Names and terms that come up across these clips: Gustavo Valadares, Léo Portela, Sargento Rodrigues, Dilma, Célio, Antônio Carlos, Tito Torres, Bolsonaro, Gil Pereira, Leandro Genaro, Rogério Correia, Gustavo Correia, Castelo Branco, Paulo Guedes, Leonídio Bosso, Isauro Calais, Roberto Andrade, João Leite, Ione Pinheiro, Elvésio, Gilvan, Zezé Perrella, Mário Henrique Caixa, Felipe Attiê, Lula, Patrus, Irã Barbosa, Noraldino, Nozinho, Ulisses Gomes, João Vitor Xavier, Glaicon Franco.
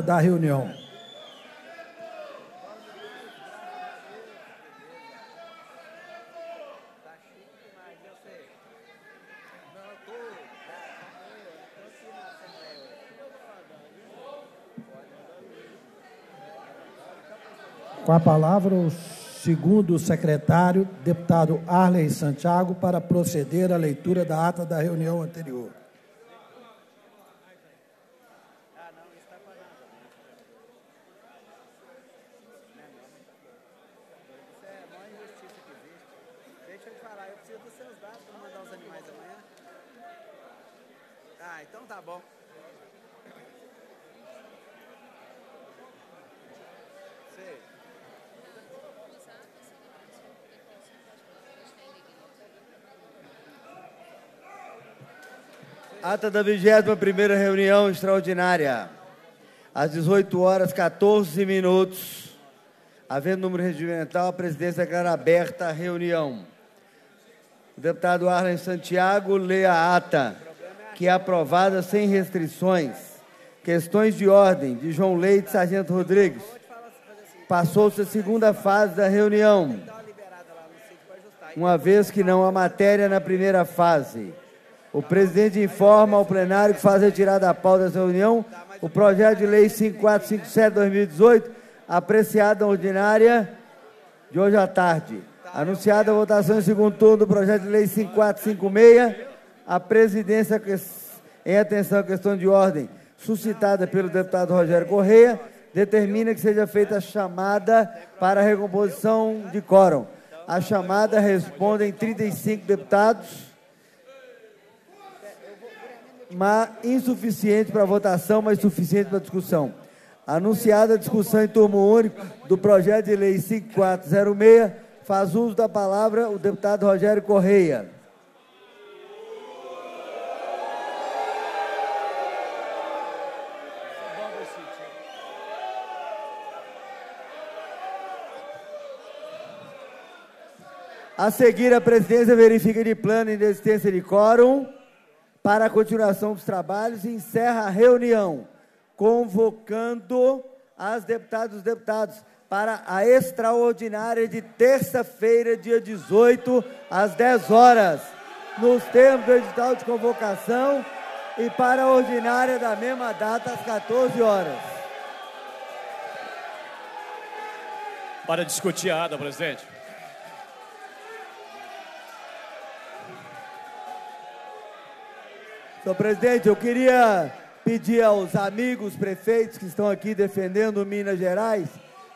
da reunião. Com a palavra, o segundo secretário, deputado Arlen Santiago, para proceder à leitura da ata da reunião anterior. Ata da 21ª reunião extraordinária, às 18h14, havendo número regimental, a presidência declara aberta a reunião. O deputado Arlen Santiago lê a ata, que é aprovada sem restrições. Questões de ordem, de João Leite e Sargento Rodrigues. Passou-se a segunda fase da reunião, uma vez que não há matéria na primeira fase. O presidente informa ao plenário que faz retirar da pauta dessa reunião o projeto de lei 5457/2018, apreciada ordinária de hoje à tarde. Anunciada a votação em segundo turno do projeto de lei 5456, a presidência, em atenção à questão de ordem suscitada pelo deputado Rogério Correia, determina que seja feita a chamada para a recomposição de quórum. A chamada respondem 35 deputados, mas insuficiente para a votação, mas suficiente para a discussão. Anunciada a discussão em turno único do projeto de lei 5406, faz uso da palavra o deputado Rogério Correia. A seguir, a presidência verifica de plano a inexistência de quórum para a continuação dos trabalhos e encerra a reunião, convocando as deputadas e os deputados para a extraordinária de terça-feira, dia 18, às 10h, nos termos do edital de convocação, e para a ordinária da mesma data, às 14h. Para discutir a ata, presidente. Senhor presidente, eu queria pedir aos amigos prefeitos que estão aqui defendendo Minas Gerais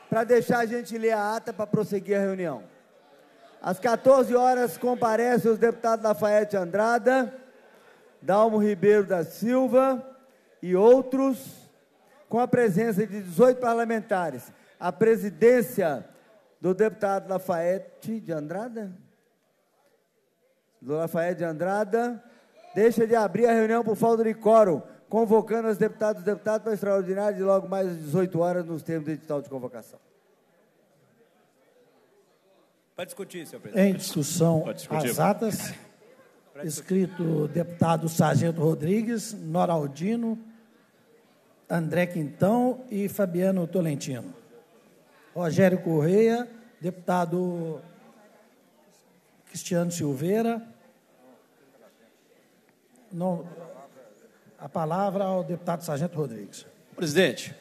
para deixar a gente ler a ata para prosseguir a reunião. Às 14h comparecem os deputados Lafayette Andrada, Dalmo Ribeiro da Silva e outros, com a presença de 18 parlamentares. A presidência do deputado Lafayette de Andrada, deixa de abrir a reunião por falta de quórum, convocando as deputadas e os deputados para extraordinária de logo mais às 18h, nos termos do edital de convocação. Para discutir, senhor presidente. Em discussão, as atas, escrito deputado Sargento Rodrigues, Noraldino, André Quintão e Fabiano Tolentino. Rogério Correia, deputado Cristiano Silveira. Não, a palavra ao deputado Sargento Rodrigues. Presidente,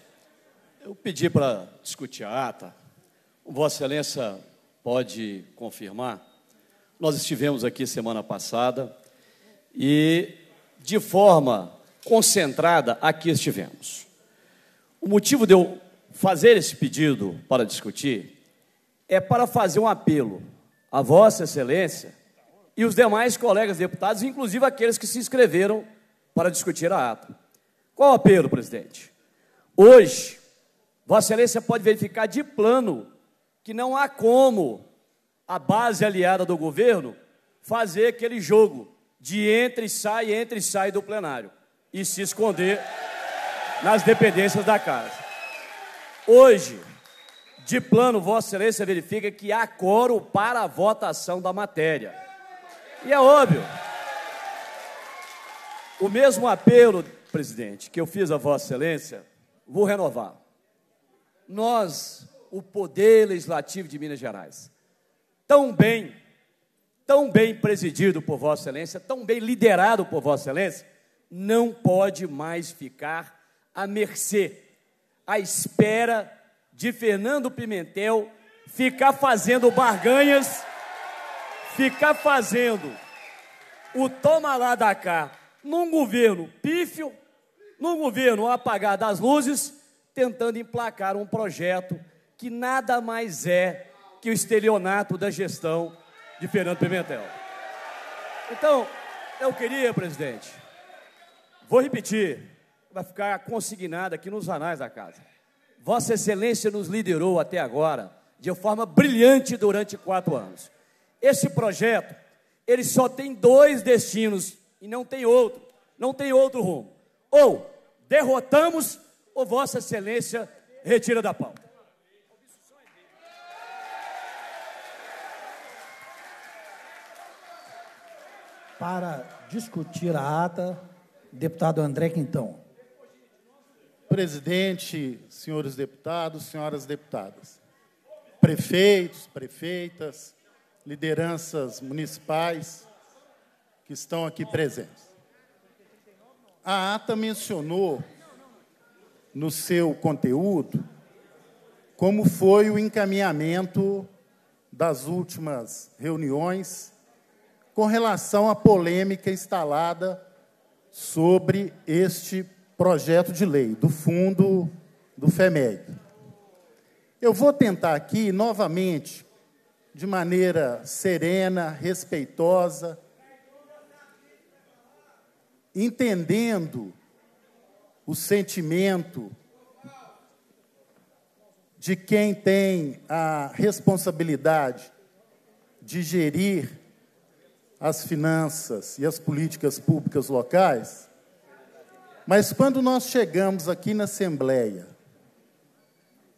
eu pedi para discutir a ata. Vossa Excelência pode confirmar. Nós estivemos aqui semana passada e, de forma concentrada, aqui estivemos. O motivo de eu fazer esse pedido para discutir é para fazer um apelo a Vossa Excelência e os demais colegas deputados, inclusive aqueles que se inscreveram para discutir a ata. Qual o apelo, presidente? Hoje, Vossa Excelência pode verificar de plano que não há como a base aliada do governo fazer aquele jogo de entra e sai do plenário e se esconder nas dependências da casa. Hoje, de plano, Vossa Excelência verifica que há quórum para a votação da matéria. E é óbvio, o mesmo apelo, presidente, que eu fiz a Vossa Excelência, vou renovar. Nós, o Poder Legislativo de Minas Gerais, tão bem presidido por Vossa Excelência, tão bem liderado por Vossa Excelência, não pode mais ficar à mercê, à espera de Fernando Pimentel ficar fazendo barganhas, ficar fazendo o toma lá da cá num governo pífio, num governo apagar das luzes, tentando emplacar um projeto que nada mais é que o estelionato da gestão de Fernando Pimentel. Então, eu queria, presidente, vou repetir, vai ficar consignado aqui nos anais da casa. Vossa Excelência nos liderou até agora de forma brilhante durante 4 anos. Esse projeto, ele só tem 2 destinos e não tem outro, não tem outro rumo. Ou derrotamos ou Vossa Excelência retira da pauta. Para discutir a ata, deputado André Quintão. Presidente, senhores deputados, senhoras deputadas, prefeitos, prefeitas, lideranças municipais que estão aqui presentes. A ata mencionou no seu conteúdo como foi o encaminhamento das últimas reuniões com relação à polêmica instalada sobre este projeto de lei do fundo do FEMEG. Eu vou tentar aqui, novamente, de maneira serena, respeitosa, entendendo o sentimento de quem tem a responsabilidade de gerir as finanças e as políticas públicas locais, mas quando nós chegamos aqui na Assembleia,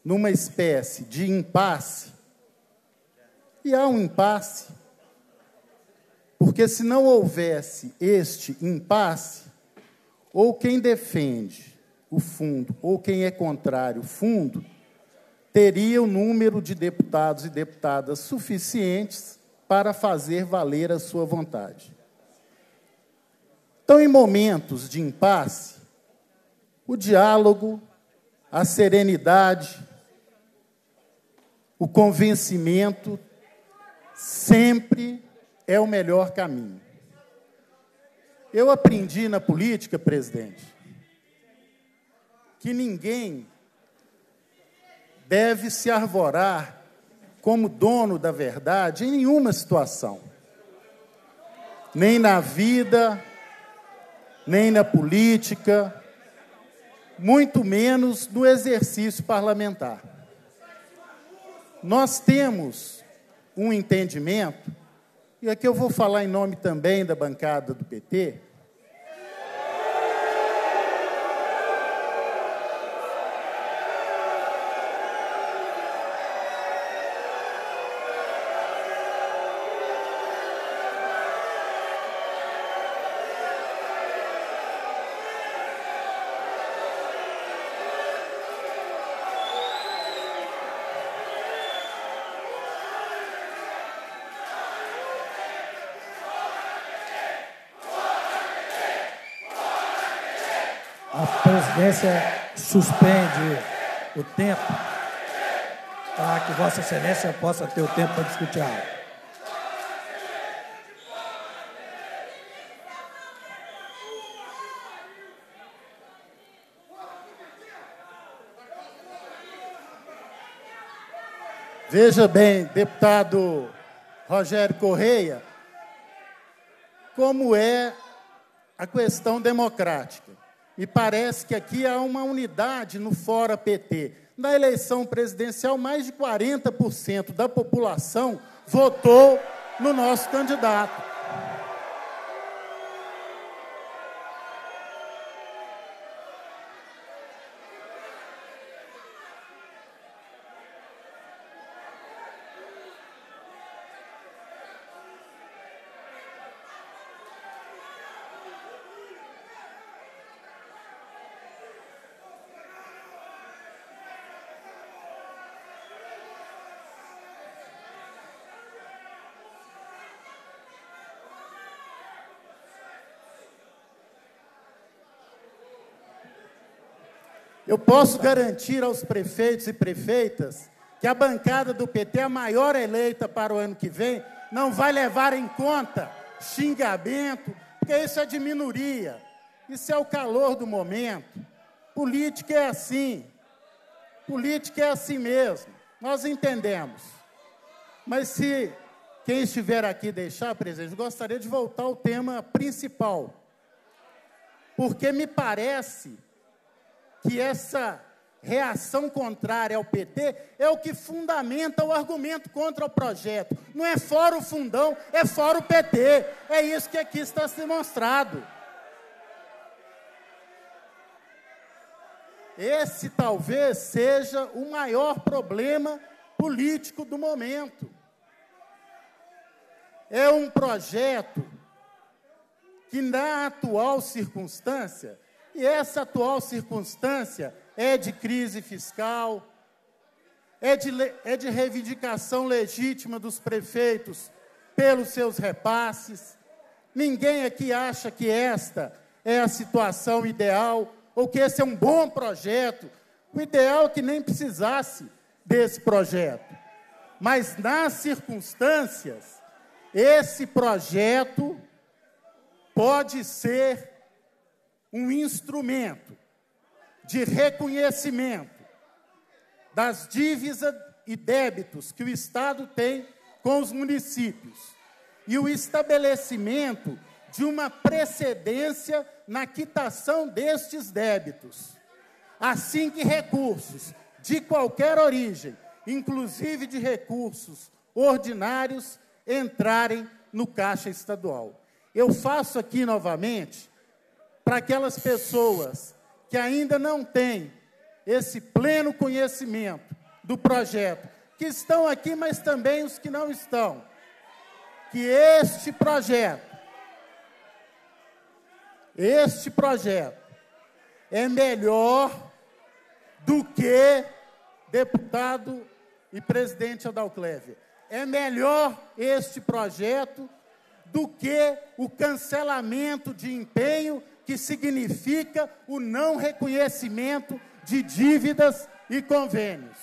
numa espécie de impasse, e há um impasse, porque se não houvesse este impasse, ou quem defende o fundo, ou quem é contrário ao fundo, teria o número de deputados e deputadas suficientes para fazer valer a sua vontade. Então, em momentos de impasse, o diálogo, a serenidade, o convencimento sempre é o melhor caminho. Eu aprendi na política, presidente, que ninguém deve se arvorar como dono da verdade em nenhuma situação, nem na vida, nem na política, muito menos no exercício parlamentar. Nós temos um entendimento, e aqui eu vou falar em nome também da bancada do PT, a presidência suspende o tempo para que Vossa Excelência possa ter o tempo para discutir a ata. Veja bem, deputado Rogério Correia, como é a questão democrática. Me parece que aqui há uma unidade no fora PT. Na eleição presidencial, mais de 40% da população votou no nosso candidato. Eu posso garantir aos prefeitos e prefeitas que a bancada do PT, a maior eleita para o ano que vem, não vai levar em conta xingamento, porque isso é de minoria, isso é o calor do momento. Política é assim mesmo, nós entendemos. Mas se quem estiver aqui deixar, presidente, eu gostaria de voltar ao tema principal, porque me parece que essa reação contrária ao PT é o que fundamenta o argumento contra o projeto. Não é fora o fundão, é fora o PT. É isso que aqui está se demonstrado. Esse talvez seja o maior problema político do momento. É um projeto que, na atual circunstância, e essa atual circunstância é de crise fiscal, é de reivindicação legítima dos prefeitos pelos seus repasses. Ninguém aqui acha que esta é a situação ideal ou que esse é um bom projeto. O ideal é que nem precisasse desse projeto. Mas, nas circunstâncias, esse projeto pode ser um instrumento de reconhecimento das dívidas e débitos que o Estado tem com os municípios e o estabelecimento de uma precedência na quitação destes débitos, assim que recursos de qualquer origem, inclusive de recursos ordinários, entrarem no caixa estadual. Eu faço aqui novamente para aquelas pessoas que ainda não têm esse pleno conhecimento do projeto, que estão aqui, mas também os que não estão, que este projeto é melhor do que, deputado e presidente Adalcleve, é melhor este projeto do que o cancelamento de empenho que significa o não reconhecimento de dívidas e convênios.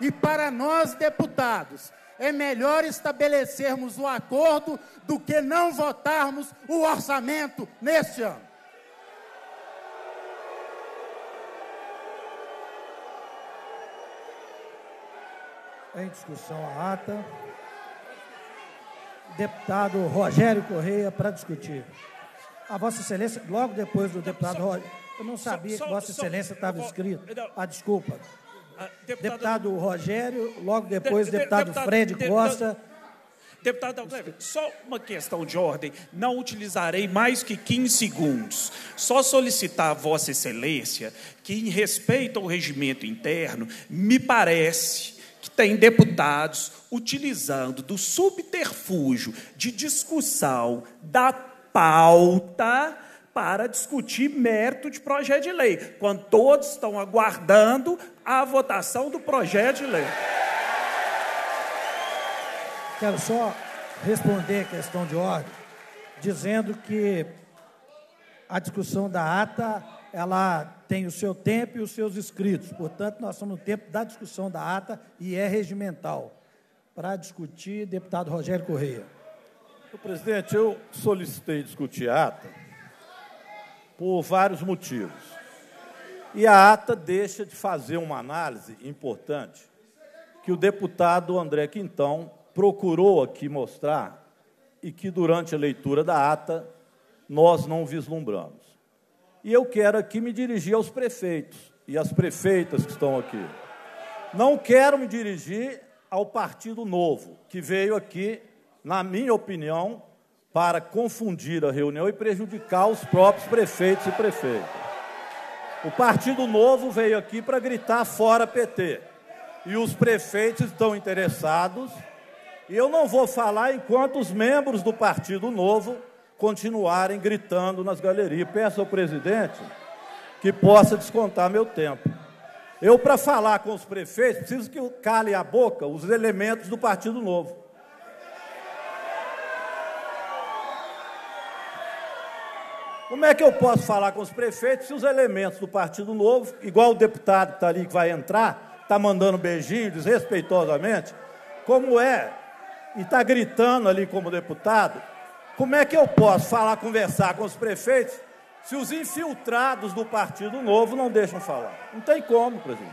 E para nós, deputados, é melhor estabelecermos o acordo do que não votarmos o orçamento neste ano. Em discussão a ata, deputado Rogério Correia para discutir. A Vossa Excelência, logo depois do deputado Rogério, eu não sabia que Vossa Excelência estava inscrito. Ah, desculpa. Deputado Rogério, logo depois deputado Fred Costa. Deputado Adalcleve, só uma questão de ordem, não utilizarei mais que 15 segundos. Só solicitar a Vossa Excelência que, em respeito ao regimento interno, me parece que tem deputados utilizando do subterfúgio de discussão da pauta para discutir mérito de projeto de lei, quando todos estão aguardando a votação do projeto de lei. Quero só responder a questão de ordem, dizendo que a discussão da ata, ela tem o seu tempo e os seus inscritos, portanto, nós estamos no tempo da discussão da ata e é regimental. Para discutir, deputado Rogério Correia. Presidente, eu solicitei discutir a ata por vários motivos. E a ata deixa de fazer uma análise importante que o deputado André Quintão procurou aqui mostrar e que, durante a leitura da ata, nós não vislumbramos. E eu quero aqui me dirigir aos prefeitos e às prefeitas que estão aqui. Não quero me dirigir ao Partido Novo, que veio aqui, na minha opinião, para confundir a reunião e prejudicar os próprios prefeitos e prefeitas. O Partido Novo veio aqui para gritar fora PT. E os prefeitos estão interessados. E eu não vou falar enquanto os membros do Partido Novo continuarem gritando nas galerias. Peço ao presidente que possa descontar meu tempo. Eu, para falar com os prefeitos, preciso que calem a boca os elementos do Partido Novo. Como Como é que eu posso falar com os prefeitos se os elementos do Partido Novo, igual o deputado que está ali, que vai entrar, está mandando beijinho desrespeitosamente, como é, e está gritando ali como deputado, como é que eu posso falar, conversar com os prefeitos se os infiltrados do Partido Novo não deixam falar? Não tem como, presidente.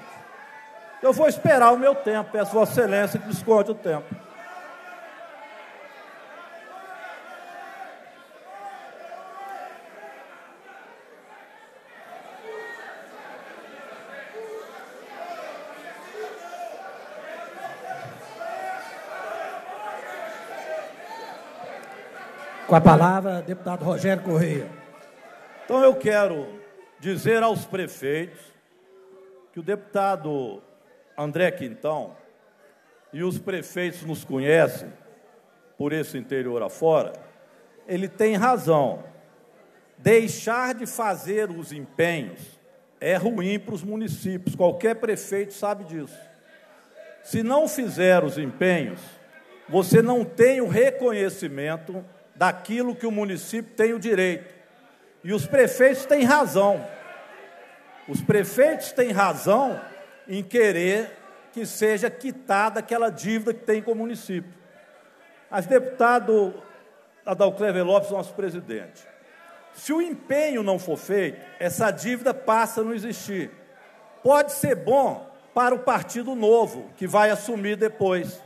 Eu vou esperar o meu tempo, peço Vossa Excelência que desconte o tempo. Com a palavra, deputado Rogério Correia. Então, eu quero dizer aos prefeitos que o deputado André Quintão e os prefeitos nos conhecem por esse interior afora, ele tem razão. Deixar de fazer os empenhos é ruim para os municípios, qualquer prefeito sabe disso. Se não fizer os empenhos, você não tem o reconhecimento daquilo que o município tem o direito. E os prefeitos têm razão. Os prefeitos têm razão em querer que seja quitada aquela dívida que tem com o município. Mas, deputado Adalcleve Lopes, nosso presidente, se o empenho não for feito, essa dívida passa a não existir. Pode ser bom para o Partido Novo, que vai assumir depois,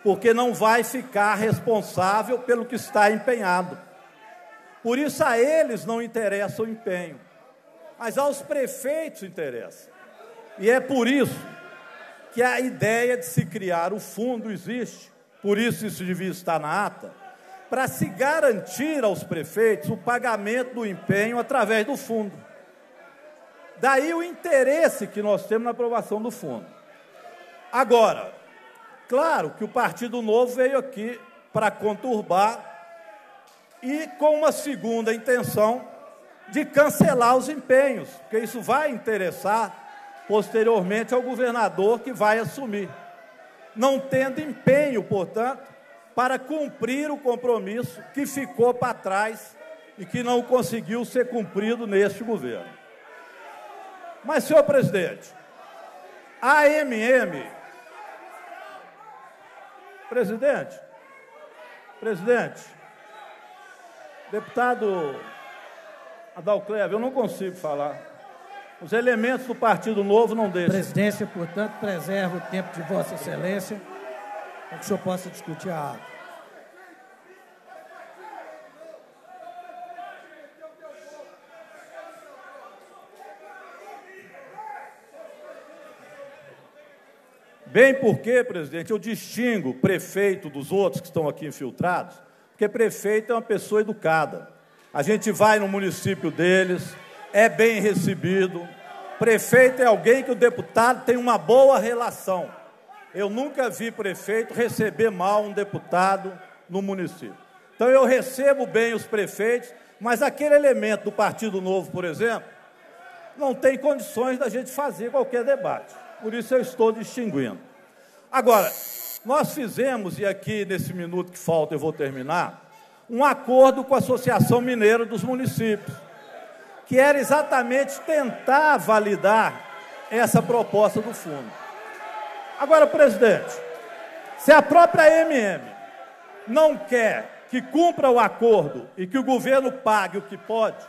porque não vai ficar responsável pelo que está empenhado. Por isso, a eles não interessa o empenho, mas aos prefeitos interessa. E é por isso que a ideia de se criar o fundo existe, por isso isso devia estar na ata, para se garantir aos prefeitos o pagamento do empenho através do fundo. Daí o interesse que nós temos na aprovação do fundo. Agora, claro que o Partido Novo veio aqui para conturbar e com uma segunda intenção de cancelar os empenhos, porque isso vai interessar posteriormente ao governador que vai assumir, não tendo empenho, portanto, para cumprir o compromisso que ficou para trás e que não conseguiu ser cumprido neste governo. Mas, senhor presidente, a AMM... Presidente, deputado Adalcleve, eu não consigo falar. Os elementos do Partido Novo não deixam. Presidência, portanto, preserva o tempo de Vossa Excelência para que o senhor possa discutir a ata. Bem porque, presidente, eu distingo prefeito dos outros que estão aqui infiltrados, porque prefeito é uma pessoa educada. A gente vai no município deles, é bem recebido. Prefeito é alguém que o deputado tem uma boa relação. Eu nunca vi prefeito receber mal um deputado no município. Então, eu recebo bem os prefeitos, mas aquele elemento do Partido Novo, por exemplo, não tem condições da gente fazer qualquer debate. Por isso eu estou distinguindo. Agora, nós fizemos, e aqui nesse minuto que falta eu vou terminar, um acordo com a Associação Mineira dos Municípios, que era exatamente tentar validar essa proposta do fundo. Agora, presidente, se a própria AMM não quer que cumpra o acordo e que o governo pague o que pode,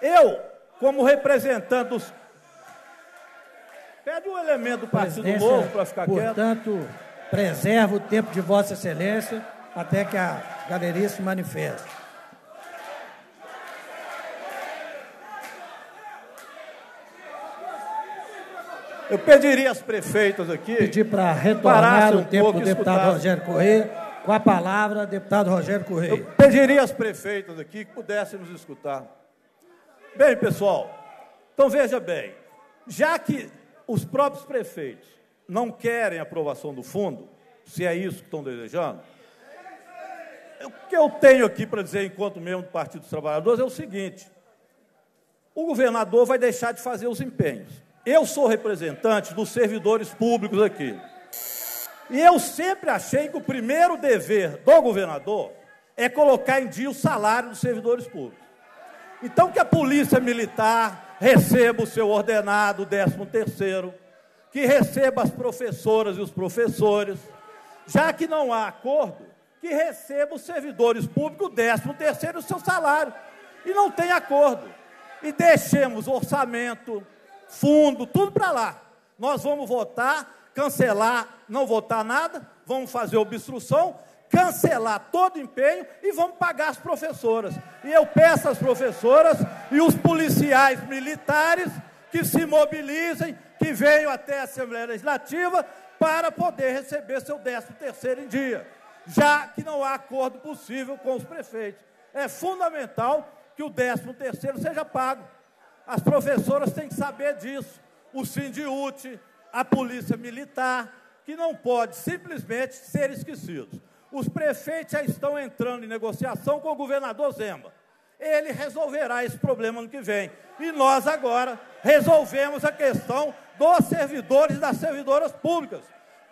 eu, como representante dos... Pede um elemento do Partido Novo para ficar quieto. Portanto, preserva o tempo de Vossa Excelência até que a galeria se manifeste. Eu pediria às prefeitas aqui... Pedir para retornar o tempo do deputado Rogério Correia. Com a palavra, deputado Rogério Correia. Eu pediria às prefeitas aqui que pudessem nos escutar. Bem, pessoal, então veja bem, já que os próprios prefeitos não querem aprovação do fundo, se é isso que estão desejando, o que eu tenho aqui para dizer, enquanto membro do Partido dos Trabalhadores, é o seguinte: o governador vai deixar de fazer os empenhos. Eu sou representante dos servidores públicos aqui. E eu sempre achei que o primeiro dever do governador é colocar em dia o salário dos servidores públicos. Então que a polícia militar receba o seu ordenado, 13º, que receba as professoras e os professores, já que não há acordo, que receba os servidores públicos, 13º, o seu salário, e não tem acordo. E deixemos orçamento, fundo, tudo para lá. Nós vamos votar, cancelar, não votar nada, vamos fazer obstrução, cancelar todo empenho e vamos pagar as professoras. E eu peço às professoras e os policiais militares que se mobilizem, que venham até a Assembleia Legislativa para poder receber seu 13º em dia, já que não há acordo possível com os prefeitos. É fundamental que o 13º seja pago. As professoras têm que saber disso. O Sindicute, a Polícia Militar, que não pode simplesmente ser esquecidos. Os prefeitos já estão entrando em negociação com o governador Zema. Ele resolverá esse problema ano que vem. E nós agora resolvemos a questão dos servidores e das servidoras públicas,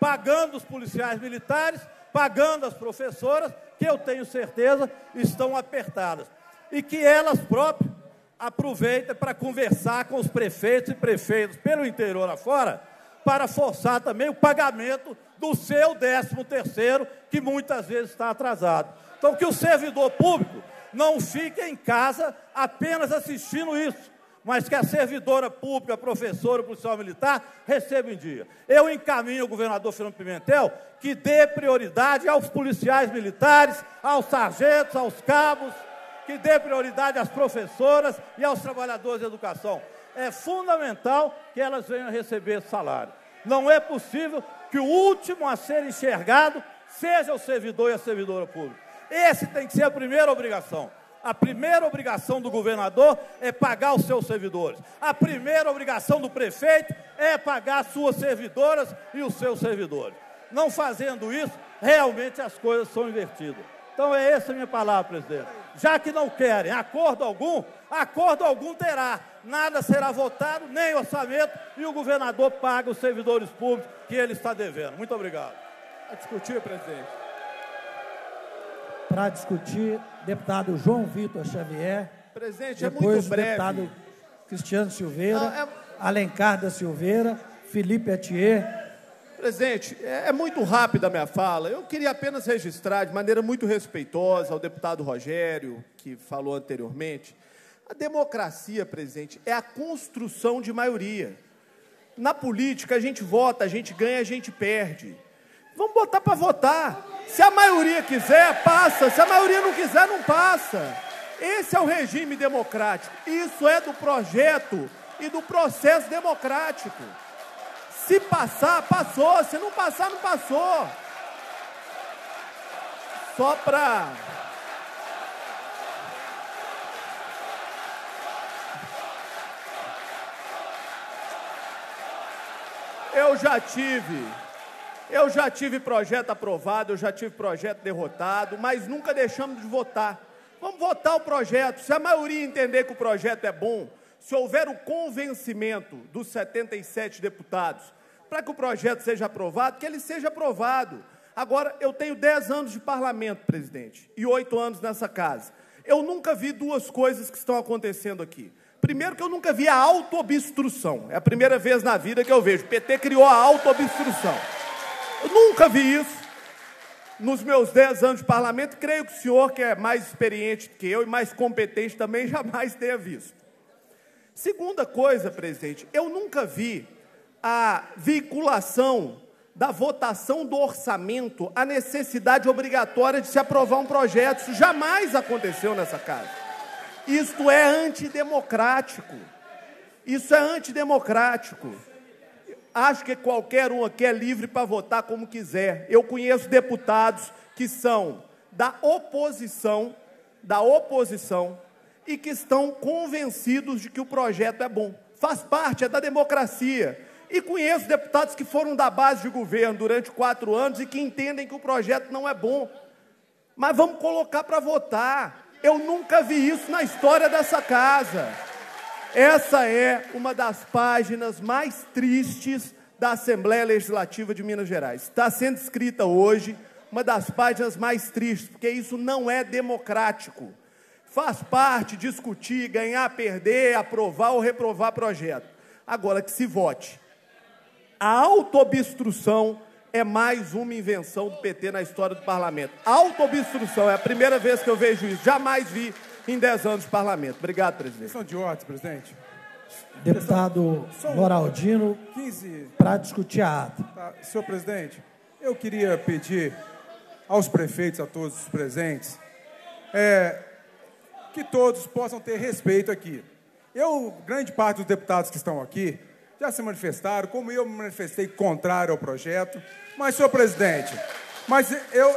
pagando os policiais militares, pagando as professoras, que eu tenho certeza estão apertadas. E que elas próprias aproveitem para conversar com os prefeitos e prefeitas pelo interior afora, para forçar também o pagamento do seu 13º, que muitas vezes está atrasado. Então, que o servidor público não fique em casa apenas assistindo isso, mas que a servidora pública, a professora, o policial militar, receba em dia. Eu encaminho ao governador Fernando Pimentel que dê prioridade aos policiais militares, aos sargentos, aos cabos, que dê prioridade às professoras e aos trabalhadores de educação. É fundamental que elas venham receber esse salário. Não é possível que o último a ser enxergado seja o servidor e a servidora pública. Esse tem que ser a primeira obrigação. A primeira obrigação do governador é pagar os seus servidores. A primeira obrigação do prefeito é pagar as suas servidoras e os seus servidores. Não fazendo isso, realmente as coisas são invertidas. Então é essa a minha palavra, presidente. Já que não querem acordo algum terá. Nada será votado, nem orçamento, e o governador paga os servidores públicos que ele está devendo. Muito obrigado. Para discutir, presidente. Para discutir, deputado João Vitor Xavier. Presidente, é muito breve. Deputado Cristiano Silveira, Alencar da Silveira, Felipe Attiê. Presidente, é muito rápida a minha fala. Eu queria apenas registrar de maneira muito respeitosa ao deputado Rogério, que falou anteriormente. A democracia, presidente, é a construção de maioria. Na política, a gente vota, a gente ganha, a gente perde. Vamos botar para votar. Se a maioria quiser, passa. Se a maioria não quiser, não passa. Esse é o regime democrático. Isso é do projeto e do processo democrático. Se passar, passou. Se não passar, não passou. Só para... Eu já tive projeto aprovado, eu já tive projeto derrotado, mas nunca deixamos de votar. Vamos votar o projeto. Se a maioria entender que o projeto é bom, se houver o convencimento dos 77 deputados para que o projeto seja aprovado, que ele seja aprovado. Agora, eu tenho 10 anos de parlamento, presidente, e 8 anos nessa casa. Eu nunca vi duas coisas que estão acontecendo aqui. Primeiro, que eu nunca vi a autoobstrução. É a primeira vez na vida que eu vejo. O PT criou a autoobstrução. Eu nunca vi isso nos meus 10 anos de parlamento. Creio que o senhor, que é mais experiente que eu e mais competente também, jamais tenha visto. Segunda coisa, presidente, eu nunca vi a vinculação da votação do orçamento à necessidade obrigatória de se aprovar um projeto. Isso jamais aconteceu nessa casa. Isto é antidemocrático. Isso é antidemocrático. Acho que qualquer um aqui é livre para votar como quiser. Eu conheço deputados que são da oposição, e que estão convencidos de que o projeto é bom. Faz parte, é da democracia. E conheço deputados que foram da base de governo durante 4 anos e que entendem que o projeto não é bom. Mas vamos colocar para votar. Eu nunca vi isso na história dessa casa. Essa é uma das páginas mais tristes da Assembleia Legislativa de Minas Gerais. Está sendo escrita hoje uma das páginas mais tristes, porque isso não é democrático. Faz parte discutir, ganhar, perder, aprovar ou reprovar projeto. Agora que se vote. A autoobstrução é mais uma invenção do PT na história do parlamento. Autoobstrução, é a primeira vez que eu vejo isso. Jamais vi em 10 anos de parlamento. Obrigado, presidente. São de ordem, presidente. Deputado Noraldino, para discutir a ata. Tá. Senhor presidente, eu queria pedir aos prefeitos, a todos os presentes, que todos possam ter respeito aqui. Grande parte dos deputados que estão aqui já se manifestaram, como eu me manifestei contrário ao projeto. Mas, senhor presidente,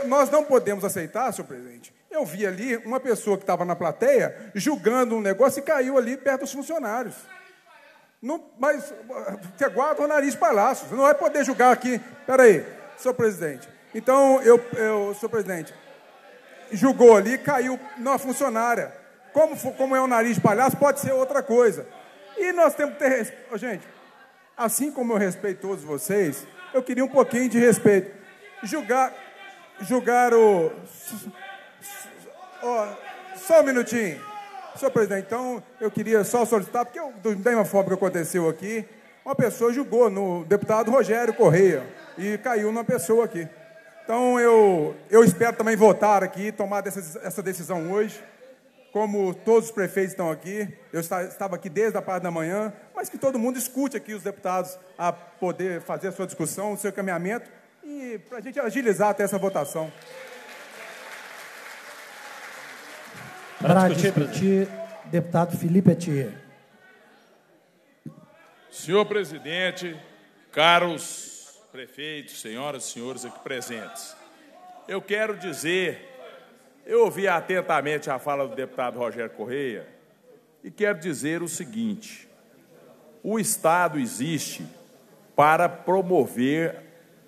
nós não podemos aceitar, senhor presidente. Eu vi ali uma pessoa que estava na plateia julgando um negócio e caiu ali perto dos funcionários. Não, mas você guarda o nariz palhaço. Você não vai poder julgar aqui. Espera aí, senhor presidente. Então, senhor presidente, julgou ali, caiu na funcionária. Como é o nariz palhaço, pode ser outra coisa. E nós temos que ter... Gente, assim como eu respeito todos vocês, eu queria um pouquinho de respeito. Julgar o... só um minutinho. Senhor presidente, então, eu queria só solicitar, porque da mesma forma que aconteceu aqui, uma pessoa julgou no deputado Rogério Correia e caiu numa pessoa aqui. Então, eu espero também votar aqui, tomar essa decisão hoje. Como todos os prefeitos estão aqui, eu estava aqui desde a parte da manhã, mas que todo mundo escute aqui os deputados a poder fazer a sua discussão, o seu caminhamento, e para a gente agilizar até essa votação. Para discutir, deputado Felipe Attiê. Senhor presidente, caros prefeitos, senhoras e senhores aqui presentes, eu quero dizer, eu ouvi atentamente a fala do deputado Rogério Correia e quero dizer o seguinte, o Estado existe para promover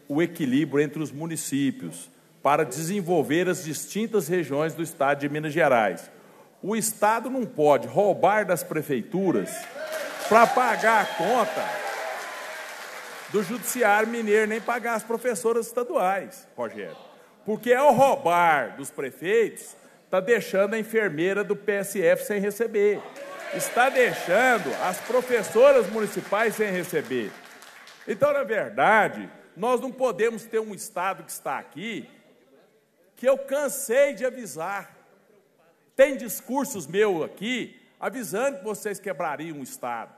o equilíbrio entre os municípios, para desenvolver as distintas regiões do Estado de Minas Gerais. O Estado não pode roubar das prefeituras para pagar a conta do judiciário mineiro, nem pagar as professoras estaduais, Rogério. Porque ao roubar dos prefeitos, está deixando a enfermeira do PSF sem receber. Está deixando as professoras municipais sem receber. Então, na verdade, nós não podemos ter um Estado que está aqui que eu cansei de avisar. Tem discursos meus aqui avisando que vocês quebrariam o Estado.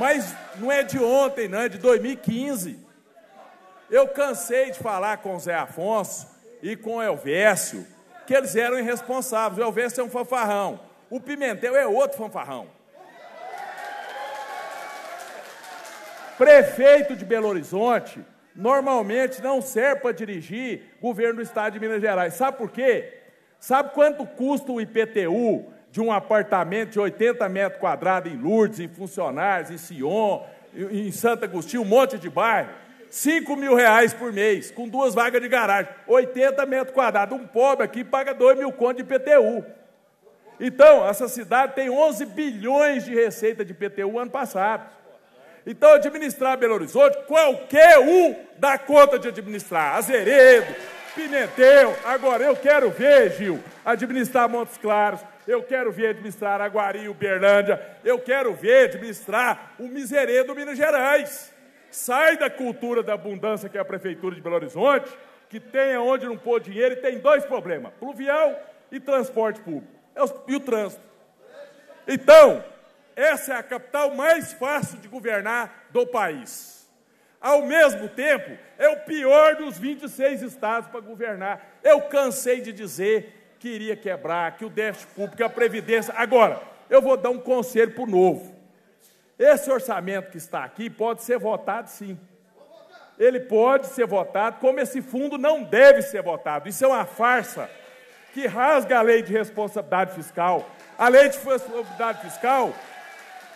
Mas não é de ontem, não, é de 2015. Eu cansei de falar com o Zé Afonso e com o Elvésio que eles eram irresponsáveis. O Elvésio é um fanfarrão, o Pimentel é outro fanfarrão. Prefeito de Belo Horizonte normalmente não serve para dirigir governo do Estado de Minas Gerais. Sabe por quê? Sabe quanto custa o IPTU de um apartamento de 80 metros quadrados em Lourdes, em Funcionários, em Sion, em Santo Agostinho, um monte de bairro? R$5.000 por mês, com 2 vagas de garagem, 80 metros quadrados. Um pobre aqui paga R$2.000 de IPTU. Então, essa cidade tem 11 bilhões de receita de IPTU ano passado. Então, administrar Belo Horizonte, qualquer um dá conta de administrar. Azeredo, Pimentel, agora eu quero ver, Gil, administrar Montes Claros, eu quero ver administrar Aguari, Uberlândia, eu quero ver administrar o Miseredo, Minas Gerais. Sai da cultura da abundância que é a Prefeitura de Belo Horizonte, que tem aonde não pôr dinheiro e tem 2 problemas, pluvial e transporte público, e o trânsito. Então, essa é a capital mais fácil de governar do país. Ao mesmo tempo, é o pior dos 26 estados para governar. Eu cansei de dizer que iria quebrar, que o déficit público, a Previdência... Agora, eu vou dar um conselho para o novo. Esse orçamento que está aqui pode ser votado, sim. Ele pode ser votado, como esse fundo não deve ser votado. Isso é uma farsa que rasga a lei de responsabilidade fiscal. A lei de responsabilidade fiscal...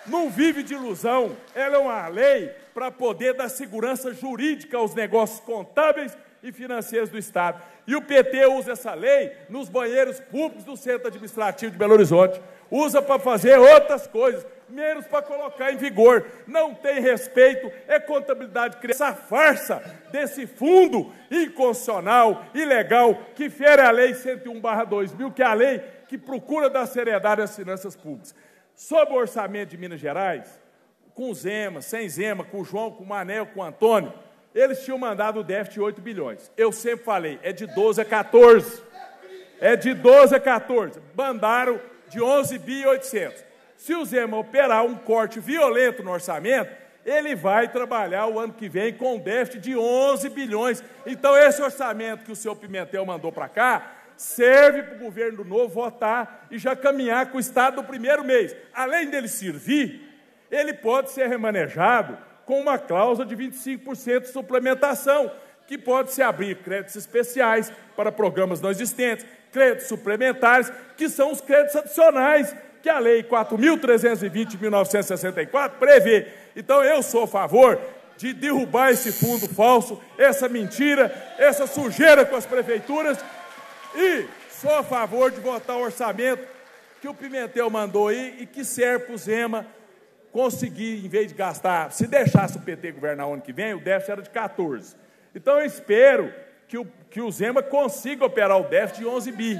não vive de ilusão, ela é uma lei para poder dar segurança jurídica aos negócios contábeis e financeiros do Estado. E o PT usa essa lei nos banheiros públicos do Centro Administrativo de Belo Horizonte, usa para fazer outras coisas, menos para colocar em vigor. Não tem respeito, é contabilidade criada. Essa farsa desse fundo inconstitucional, ilegal, que fere a Lei 101/2000, que é a lei que procura dar seriedade às finanças públicas. Sobre o orçamento de Minas Gerais, com Zema, sem Zema, com o João, com o Manel, com o Antônio, eles tinham mandado o déficit de 8 bilhões. Eu sempre falei, é de 12 a 14. É de 12 a 14. Mandaram de 11.800. Se o Zema operar um corte violento no orçamento, ele vai trabalhar o ano que vem com um déficit de 11 bilhões. Então, esse orçamento que o senhor Pimentel mandou para cá serve para o governo novo votar e já caminhar com o Estado no primeiro mês. Além dele servir, ele pode ser remanejado com uma cláusula de 25% de suplementação, que pode se abrir créditos especiais para programas não existentes, créditos suplementares, que são os créditos adicionais que a Lei 4.320 de 1964 prevê. Então, eu sou a favor de derrubar esse fundo falso, essa mentira, essa sujeira com as prefeituras, e sou a favor de votar o orçamento que o Pimentel mandou aí e que serve para o Zema conseguir, em vez de gastar, se deixasse o PT governar o ano que vem, o déficit era de 14. Então, eu espero que o Zema consiga operar o déficit de 11 bi,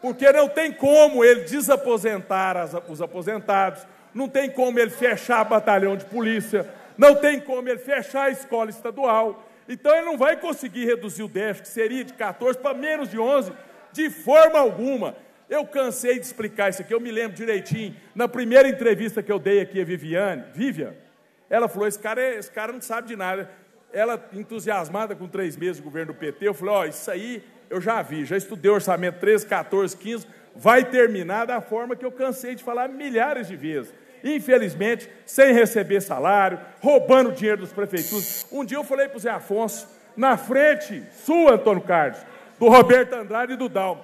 porque não tem como ele desaposentar os aposentados, não tem como ele fechar batalhão de polícia, não tem como ele fechar a escola estadual. Então, ele não vai conseguir reduzir o déficit, que seria de 14 para menos de 11, de forma alguma. Eu cansei de explicar isso aqui, eu me lembro direitinho, na primeira entrevista que eu dei aqui a Vivian, ela falou, esse cara não sabe de nada. Ela, entusiasmada com 3 meses do governo do PT, eu falei, ó, isso aí eu já vi, já estudei o orçamento 13, 14, 15, vai terminar da forma que eu cansei de falar milhares de vezes. Infelizmente, sem receber salário, roubando dinheiro dos prefeituras. Um dia eu falei para o Zé Afonso, na frente sua, Antônio Carlos, do Roberto Andrade e do Dalmo,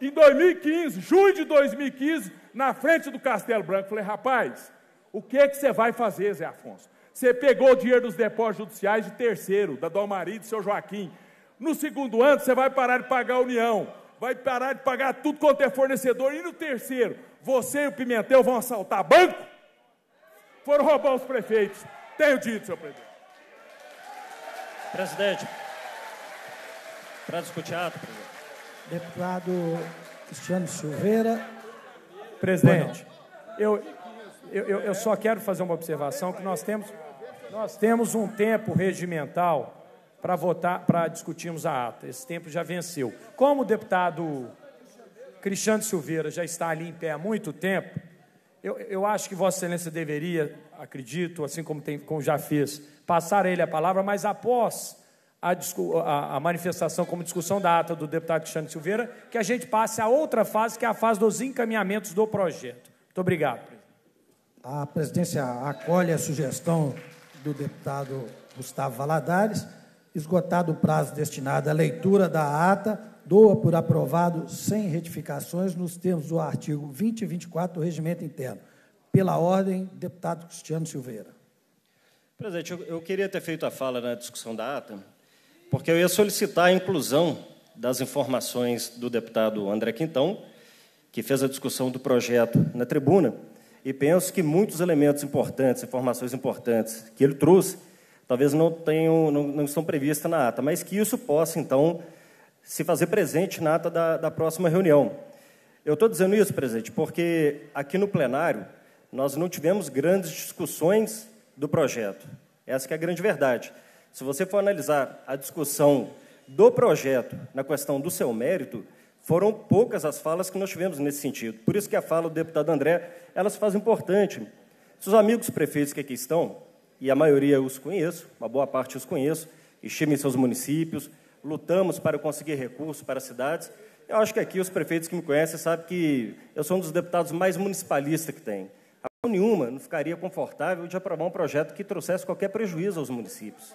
em 2015, junho de 2015, na frente do Castelo Branco, falei, rapaz, o que é que você vai fazer, Zé Afonso? Você pegou o dinheiro dos depósitos judiciais de terceiro, da Dom Maria e do seu Joaquim. No segundo ano, você vai parar de pagar a União, vai parar de pagar tudo quanto é fornecedor. E no terceiro, você e o Pimentel vão assaltar banco? Foram roubar os prefeitos. Tenho dito, senhor presidente. Presidente, para discutir ato, presidente. Deputado Cristiano Silveira. Presidente, eu só quero fazer uma observação, que nós temos um tempo regimental para votar, para discutirmos a ata. Esse tempo já venceu. Como o deputado Cristiano Silveira já está ali em pé há muito tempo, eu acho que Vossa Excelência deveria, acredito, assim como já fez, passar a ele a palavra, mas após a manifestação como discussão da ata do deputado Cristiano Silveira, que a gente passe a outra fase, que é a fase dos encaminhamentos do projeto. Muito obrigado, presidente. A presidência acolhe a sugestão do deputado Gustavo Valadares. Esgotado o prazo destinado à leitura da ata, doa por aprovado sem retificações nos termos do artigo 20 e 24 do Regimento Interno. Pela ordem, deputado Cristiano Silveira. Presidente, eu queria ter feito a fala na discussão da ata, porque eu ia solicitar a inclusão das informações do deputado André Quintão, que fez a discussão do projeto na tribuna, e penso que muitos elementos importantes, informações importantes que ele trouxe, talvez não estão previstas na ata, mas que isso possa, então, se fazer presente na ata da próxima reunião. Eu estou dizendo isso, presidente, porque aqui no plenário nós não tivemos grandes discussões do projeto. Essa que é a grande verdade. Se você for analisar a discussão do projeto na questão do seu mérito, foram poucas as falas que nós tivemos nesse sentido. Por isso que a fala do deputado André, ela se faz importante. Se os amigos prefeitos que aqui estão, e a maioria eu os conheço, uma boa parte eu os conheço, estive em seus municípios, lutamos para conseguir recursos para as cidades, eu acho que aqui os prefeitos que me conhecem sabem que eu sou um dos deputados mais municipalistas que tem. A forma nenhuma não ficaria confortável de aprovar um projeto que trouxesse qualquer prejuízo aos municípios.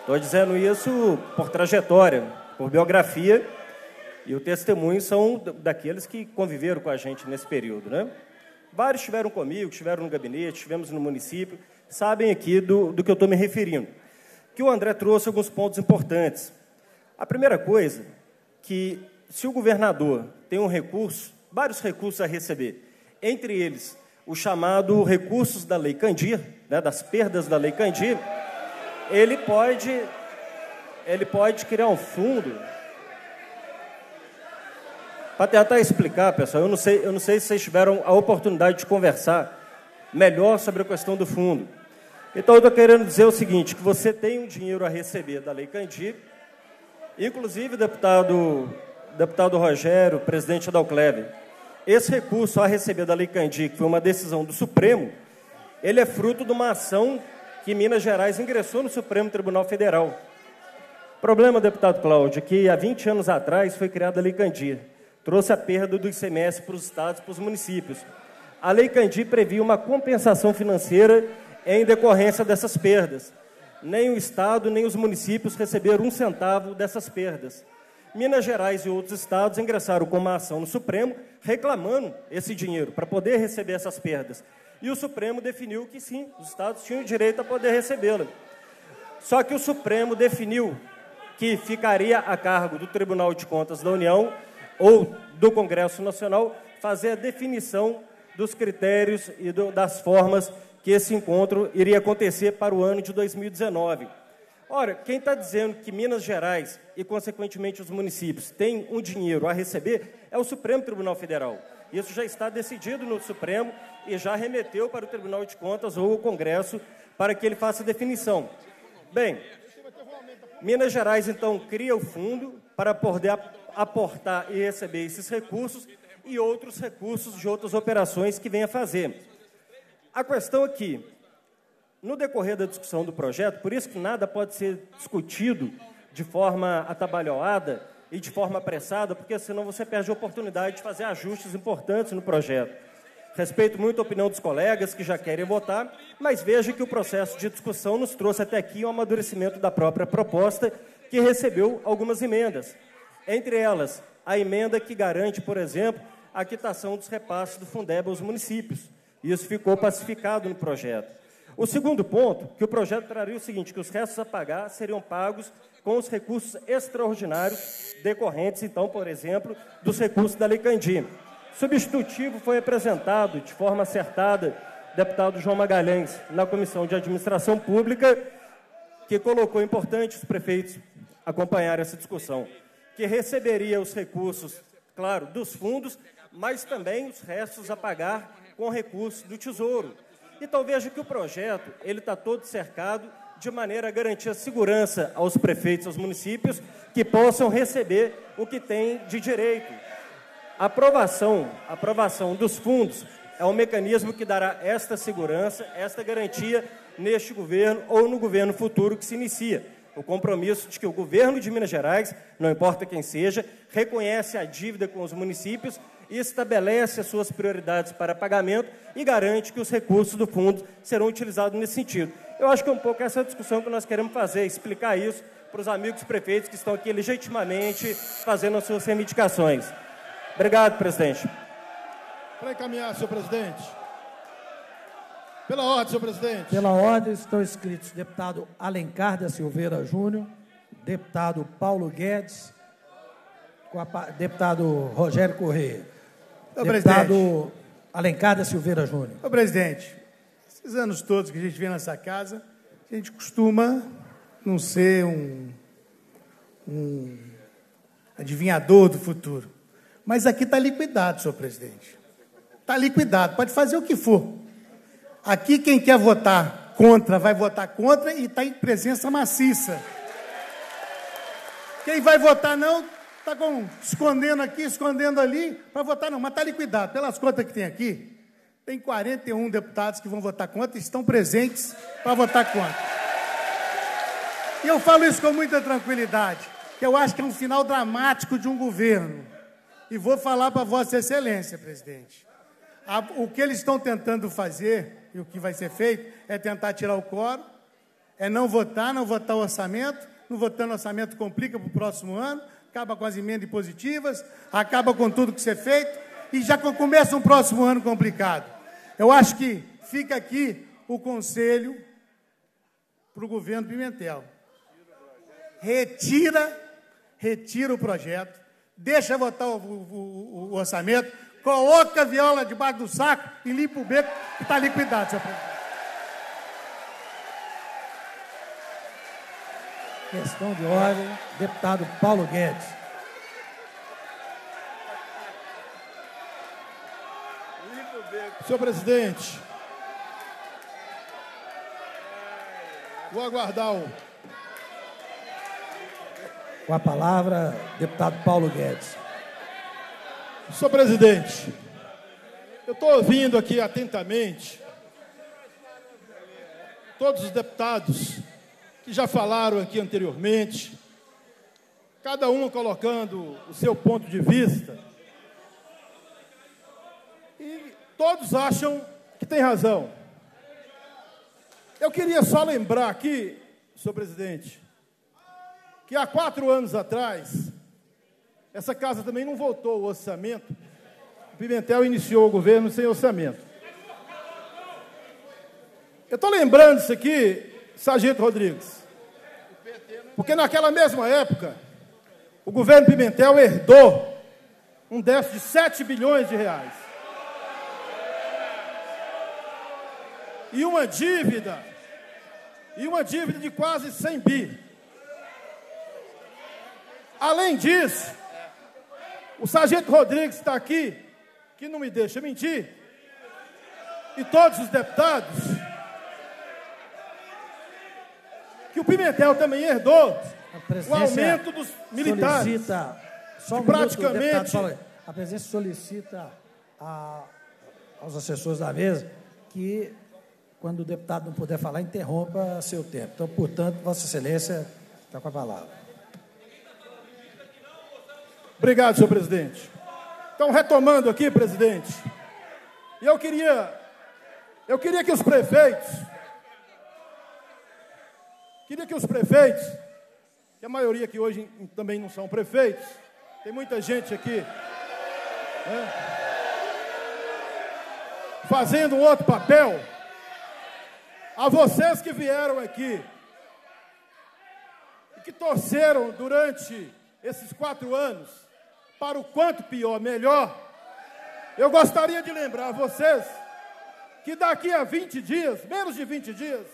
Estou dizendo isso por trajetória, por biografia, e o testemunho são daqueles que conviveram com a gente nesse período, né? Vários estiveram comigo, estiveram no gabinete, estivemos no município, sabem aqui do que eu estou me referindo. Que o André trouxe alguns pontos importantes. A primeira coisa, que se o governador tem um recurso, vários recursos a receber, entre eles o chamado recursos da Lei Kandir, né, das perdas da Lei Kandir, ele pode criar um fundo. Para tentar explicar, pessoal, eu não sei se vocês tiveram a oportunidade de conversar melhor sobre a questão do fundo. Então, eu estou querendo dizer o seguinte, que você tem um dinheiro a receber da Lei Kandir, inclusive, deputado Rogério, presidente Adalcleve, esse recurso a receber da Lei Kandir, que foi uma decisão do Supremo, ele é fruto de uma ação que Minas Gerais ingressou no Supremo Tribunal Federal. O problema, deputado Cláudio, é que há 20 anos atrás foi criada a Lei Kandir, trouxe a perda do ICMS para os estados e para os municípios. A Lei Kandir previa uma compensação financeira em decorrência dessas perdas. Nem o Estado, nem os municípios receberam um centavo dessas perdas. Minas Gerais e outros estados ingressaram com uma ação no Supremo reclamando esse dinheiro para poder receber essas perdas. E o Supremo definiu que, sim, os estados tinham o direito a poder recebê-la. Só que o Supremo definiu que ficaria a cargo do Tribunal de Contas da União ou do Congresso Nacional fazer a definição dos critérios e das formas que esse encontro iria acontecer para o ano de 2019. Ora, quem está dizendo que Minas Gerais e, consequentemente, os municípios têm um dinheiro a receber é o Supremo Tribunal Federal. Isso já está decidido no Supremo e já remeteu para o Tribunal de Contas ou o Congresso para que ele faça a definição. Bem, Minas Gerais, então, cria o fundo para poder aportar e receber esses recursos e outros recursos de outras operações que venha fazer. A questão é que, no decorrer da discussão do projeto, por isso que nada pode ser discutido de forma atabalhoada e de forma apressada, porque senão você perde a oportunidade de fazer ajustes importantes no projeto. Respeito muito a opinião dos colegas que já querem votar, mas veja que o processo de discussão nos trouxe até aqui um amadurecimento da própria proposta, que recebeu algumas emendas. Entre elas, a emenda que garante, por exemplo, a quitação dos repasses do Fundeb aos municípios. Isso ficou pacificado no projeto. O segundo ponto, que o projeto traria o seguinte, que os restos a pagar seriam pagos com os recursos extraordinários decorrentes, então, por exemplo, dos recursos da Lei Kandir. Substitutivo foi apresentado de forma acertada deputado João Magalhães na Comissão de Administração Pública, que colocou importante os prefeitos acompanharem essa discussão, que receberia os recursos, claro, dos fundos, mas também os restos a pagar com recursos do Tesouro. Então, veja que o projeto ele está todo cercado de maneira a garantir a segurança aos prefeitos, aos municípios, que possam receber o que tem de direito. A aprovação dos fundos é um mecanismo que dará esta segurança, esta garantia neste governo ou no governo futuro que se inicia. O compromisso de que o governo de Minas Gerais, não importa quem seja, reconhece a dívida com os municípios e estabelece as suas prioridades para pagamento e garante que os recursos do fundo serão utilizados nesse sentido. Eu acho que é um pouco essa discussão que nós queremos fazer, explicar isso para os amigos prefeitos que estão aqui legitimamente fazendo as suas reivindicações. Obrigado, presidente. Para encaminhar, senhor presidente. Pela ordem, senhor presidente. Pela ordem, estão inscritos deputado Alencar da Silveira Júnior, deputado Paulo Guedes, deputado Rogério Correia. Deputado Alencar da Silveira Júnior. Senhor presidente, esses anos todos que a gente vê nessa casa, a gente costuma não ser um adivinhador do futuro. Mas aqui está liquidado, senhor presidente. Está liquidado, pode fazer o que for. Aqui quem quer votar contra, vai votar contra e está em presença maciça. Quem vai votar não, está escondendo aqui, escondendo ali, para votar não, mas está liquidado. Pelas contas que tem aqui, tem 41 deputados que vão votar contra e estão presentes para votar contra. E eu falo isso com muita tranquilidade, que eu acho que é um final dramático de um governo. E vou falar para Vossa Excelência, presidente. O que eles estão tentando fazer, e o que vai ser feito, é tentar tirar o quórum, é não votar o orçamento, não votando o orçamento complica para o próximo ano, acaba com as emendas impositivas, acaba com tudo que ser feito, e já começa um próximo ano complicado. Eu acho que fica aqui o conselho para o governo Pimentel. Retira o projeto, deixa votar o orçamento, Coloca a viola debaixo do saco e limpa o beco que está liquidado, senhor presidente. Questão de ordem, deputado Paulo Guedes. Limpa o beco. Senhor presidente, vou aguardar o... Com a palavra, deputado Paulo Guedes. Senhor presidente, eu estou ouvindo aqui atentamente todos os deputados que já falaram aqui anteriormente, cada um colocando o seu ponto de vista, e todos acham que tem razão. Eu queria só lembrar aqui, senhor presidente, que há 4 anos atrás, essa casa também não votou o orçamento. O Pimentel iniciou o governo sem orçamento. Eu estou lembrando isso aqui, Sargento Rodrigues, porque naquela mesma época, o governo Pimentel herdou um déficit de 7 bilhões de reais. E uma dívida de quase 100 bi. Além disso, o Sargento Rodrigues está aqui, que não me deixa mentir, e todos os deputados, que o Pimentel também herdou o aumento dos militares. Solicita, só um praticamente... minuto, deputado, fala, a presença solicita aos assessores da mesa que, quando o deputado não puder falar, interrompa seu tempo. Então, portanto, Vossa Excelência está com a palavra. Obrigado, senhor presidente. Então, retomando aqui, presidente, eu queria que os prefeitos, que a maioria que hoje também não são prefeitos, tem muita gente aqui, né, fazendo um outro papel, a vocês que vieram aqui e que torceram durante esses 4 anos para o quanto pior, melhor, eu gostaria de lembrar a vocês que daqui a 20 dias, menos de 20 dias,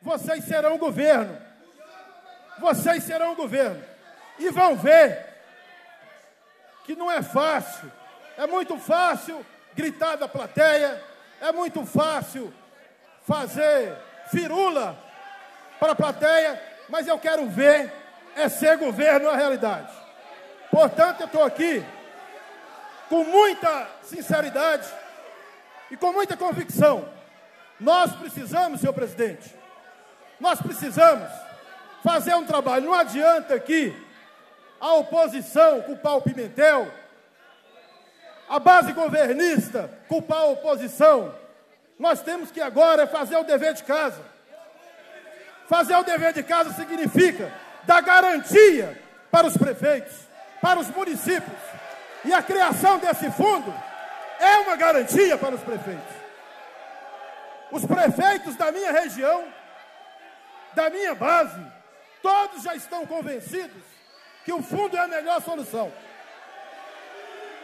vocês serão o governo. Vocês serão o governo. E vão ver que não é fácil. É muito fácil gritar da plateia, é muito fácil fazer firula para a plateia, mas eu quero ver é ser governo a realidade. Portanto, eu estou aqui com muita sinceridade e com muita convicção. Nós precisamos, senhor presidente, nós precisamos fazer um trabalho. Não adianta aqui a oposição culpar o Pimentel, a base governista culpar a oposição. Nós temos que agora fazer o dever de casa. Fazer o dever de casa significa dar garantia para os prefeitos, para os municípios. E a criação desse fundo é uma garantia para os prefeitos. Os prefeitos da minha região, da minha base, todos já estão convencidos que o fundo é a melhor solução.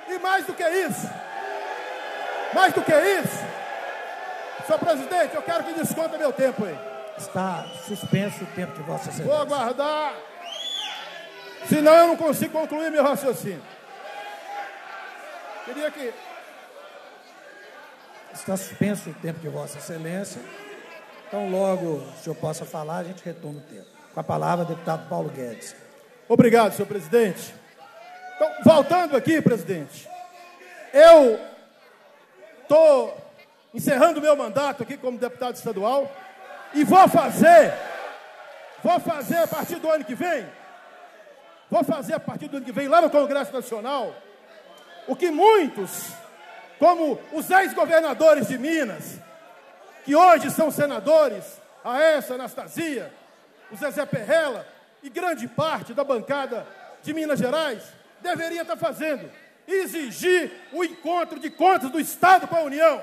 E mais do que isso, senhor presidente, eu quero que desconta meu tempo aí. Está suspenso o tempo de Vossa Excelência. Vou aguardar, senão eu não consigo concluir meu raciocínio. Queria que... Está suspenso o tempo de Vossa Excelência. Então, logo, se o senhor possa falar, a gente retoma o tempo. Com a palavra, deputado Paulo Guedes. Obrigado, senhor presidente. Então, voltando aqui, presidente, eu estou encerrando o meu mandato aqui como deputado estadual. E vou fazer a partir do ano que vem, lá no Congresso Nacional, o que muitos, como os ex-governadores de Minas, que hoje são senadores, Aécio, Anastasia, o Zezé Perrella e grande parte da bancada de Minas Gerais, deveria estar fazendo, exigir o encontro de contas do Estado com a União.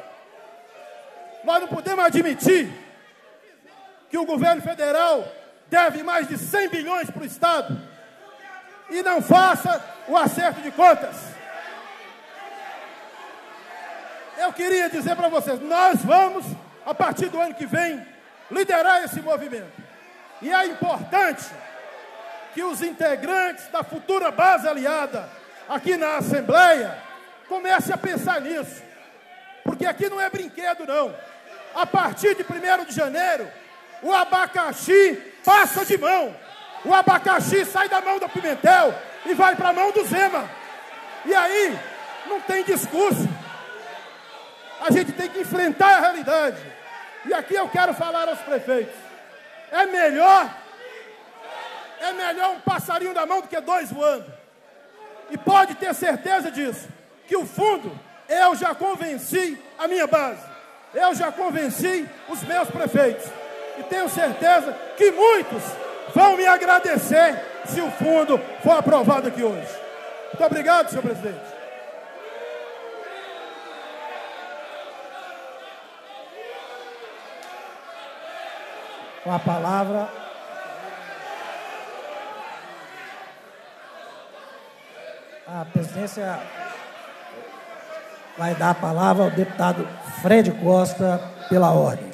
Nós não podemos admitir que o governo federal deve mais de 100 bilhões para o Estado e não faça o acerto de contas. eu queria dizer para vocês, nós vamos, a partir do ano que vem, liderar esse movimento. E é importante que os integrantes da futura base aliada aqui na Assembleia comecem a pensar nisso. Porque aqui não é brinquedo, não. A partir de 1º de janeiro, o abacaxi passa de mão. O abacaxi sai da mão do Pimentel e vai para a mão do Zema. E aí, não tem discurso. A gente tem que enfrentar a realidade. E aqui eu quero falar aos prefeitos. É melhor um passarinho na mão do que 2 voando. E pode ter certeza disso, que o fundo, eu já convenci a minha base. Eu já convenci os meus prefeitos. E tenho certeza que muitos vão me agradecer se o fundo for aprovado aqui hoje. Muito obrigado, senhor presidente. Com a palavra, a presidência vai dar a palavra ao deputado Fred Costa, pela ordem.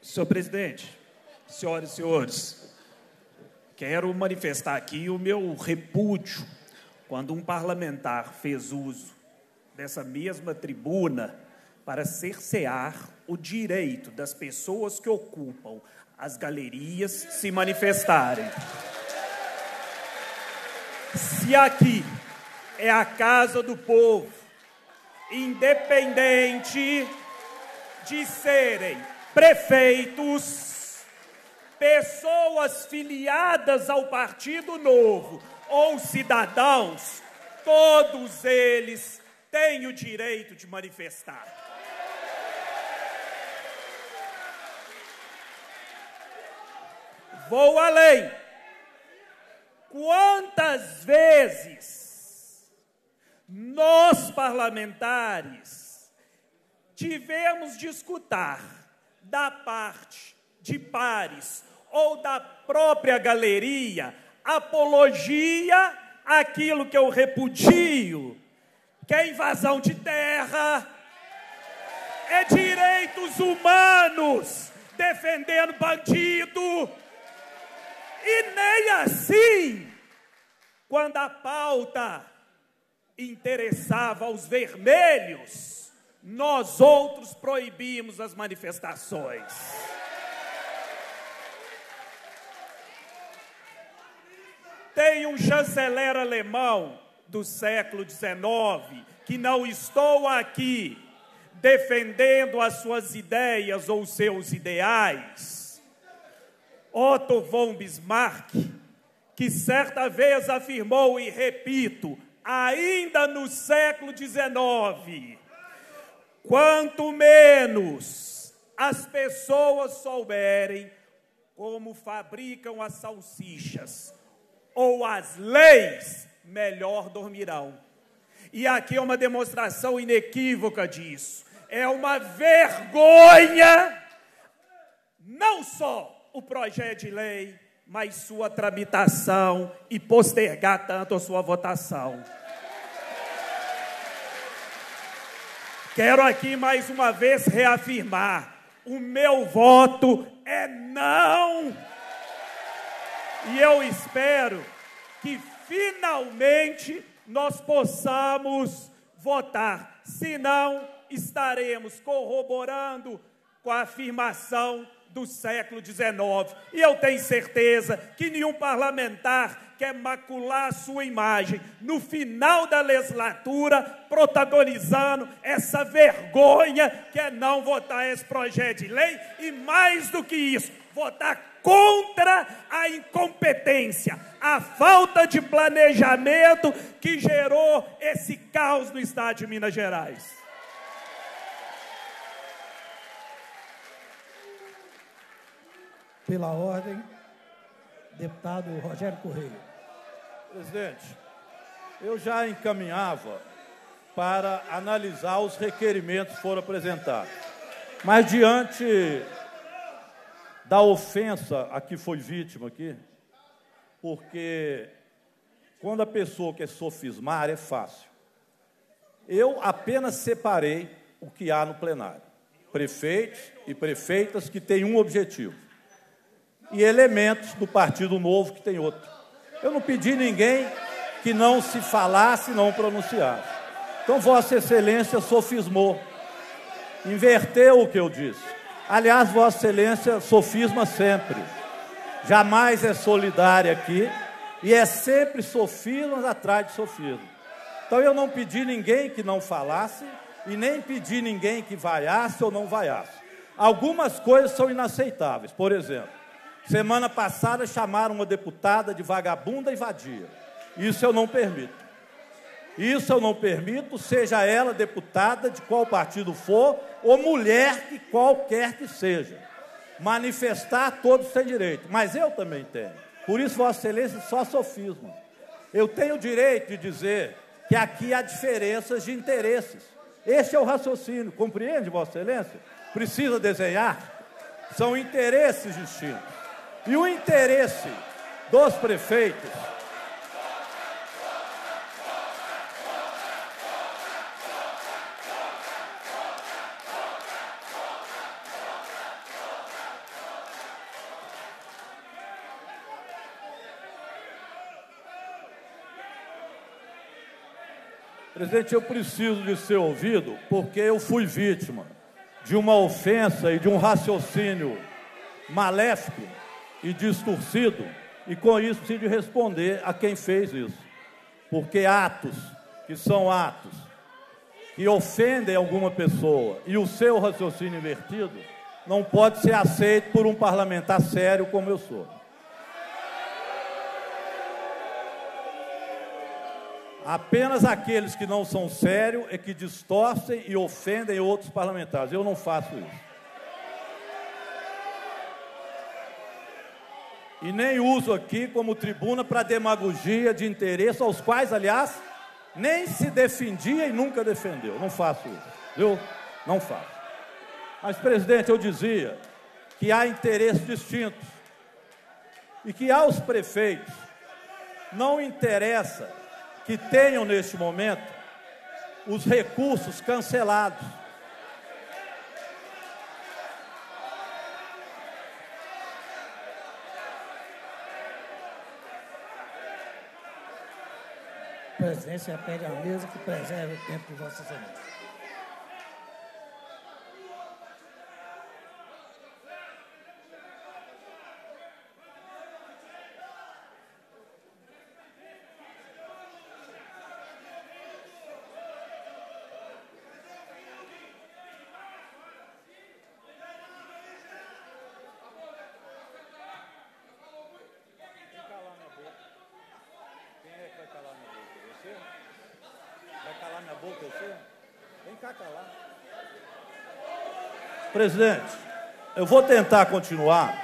Senhor presidente, senhoras e senhores, quero manifestar aqui o meu repúdio quando um parlamentar fez uso dessa mesma tribuna para cercear o direito das pessoas que ocupam as galerias se manifestarem. Se aqui é a casa do povo, independente de serem prefeitos, pessoas filiadas ao Partido Novo ou cidadãos, todos eles tem o direito de manifestar. Vou além. Quantas vezes nós, parlamentares, tivemos de escutar da parte de pares ou da própria galeria apologia àquilo que eu repudio, que é invasão de terra, é direitos humanos, defendendo bandido. E nem assim, quando a pauta interessava aos vermelhos, nós outros proibimos as manifestações. Tem um chanceler alemão do século XIX, que não estou aqui defendendo as suas ideias ou seus ideais. Otto von Bismarck, que certa vez afirmou, e repito, ainda no século XIX, quanto menos as pessoas souberem como fabricam as salsichas ou as leis, melhor dormirão. E aqui é uma demonstração inequívoca disso. É uma vergonha, não só o projeto de lei, mas sua tramitação e postergar tanto a sua votação. Quero aqui mais uma vez reafirmar, o meu voto é não. E eu espero que finalmente nós possamos votar, senão estaremos corroborando com a afirmação do século XIX. E eu tenho certeza que nenhum parlamentar quer macular a sua imagem no final da legislatura, protagonizando essa vergonha que é não votar esse projeto de lei e, mais do que isso, votar contra a incompetência, a falta de planejamento que gerou esse caos no estado de Minas Gerais. Pela ordem, deputado Rogério Correia. Presidente, eu já encaminhava para analisar os requerimentos que foram apresentados, mas diante da ofensa a que foi vítima aqui, porque Quando a pessoa quer sofismar, é fácil. Eu apenas separei o que há no plenário. Prefeitos e prefeitas que têm um objetivo. E elementos do Partido Novo que têm outro. Eu não pedi ninguém que não se falasse, não pronunciasse. Então, Vossa Excelência sofismou. Inverteu o que eu disse. Aliás, Vossa Excelência sofisma sempre. Jamais é solidária aqui. E é sempre sofismas atrás de sofismo. Então, eu não pedi ninguém que não falasse e nem pedi ninguém que vaiasse ou não vaiasse. Algumas coisas são inaceitáveis. Por exemplo, semana passada chamaram uma deputada de vagabunda e vadia. Isso eu não permito. Isso eu não permito, seja ela deputada de qual partido for ou mulher que qualquer que seja. Manifestar, todos têm direito, mas eu também tenho. Por isso, Vossa Excelência, só sofisma. Eu tenho o direito de dizer que aqui há diferenças de interesses. Este é o raciocínio, compreende, Vossa Excelência? Precisa desenhar? São interesses distintos. E o interesse dos prefeitos... Presidente, eu preciso de ser ouvido porque eu fui vítima de uma ofensa e de um raciocínio maléfico e distorcido, e com isso preciso responder a quem fez isso. Porque atos que são atos que ofendem alguma pessoa e o seu raciocínio invertido não pode ser aceito por um parlamentar sério como eu sou. Apenas aqueles que não são sérios é que distorcem e ofendem outros parlamentares. Eu não faço isso. E nem uso aqui como tribuna para demagogia de interesse, aos quais, aliás, nem se defendia e nunca defendeu. Não faço isso, viu? Não faço. Mas, presidente, eu dizia que há interesses distintos e que aos prefeitos não interessa que tenham, neste momento, os recursos cancelados. A presidência pede a mesa que preserve o tempo de Vossa Excelência. Presidente, eu vou tentar continuar,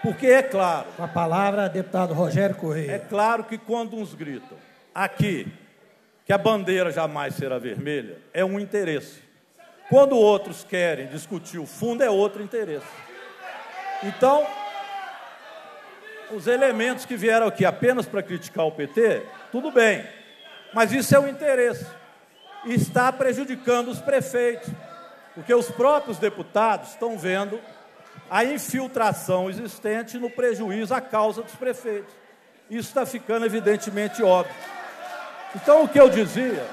porque é claro... Com a palavra, deputado Rogério Correia. É claro que quando uns gritam aqui que a bandeira jamais será vermelha, é um interesse. Quando outros querem discutir o fundo, é outro interesse. Então, os elementos que vieram aqui apenas para criticar o PT, tudo bem, mas isso é um interesse. E está prejudicando os prefeitos. Porque os próprios deputados estão vendo a infiltração existente no prejuízo à causa dos prefeitos. Isso está ficando evidentemente óbvio. Então, o que eu dizia...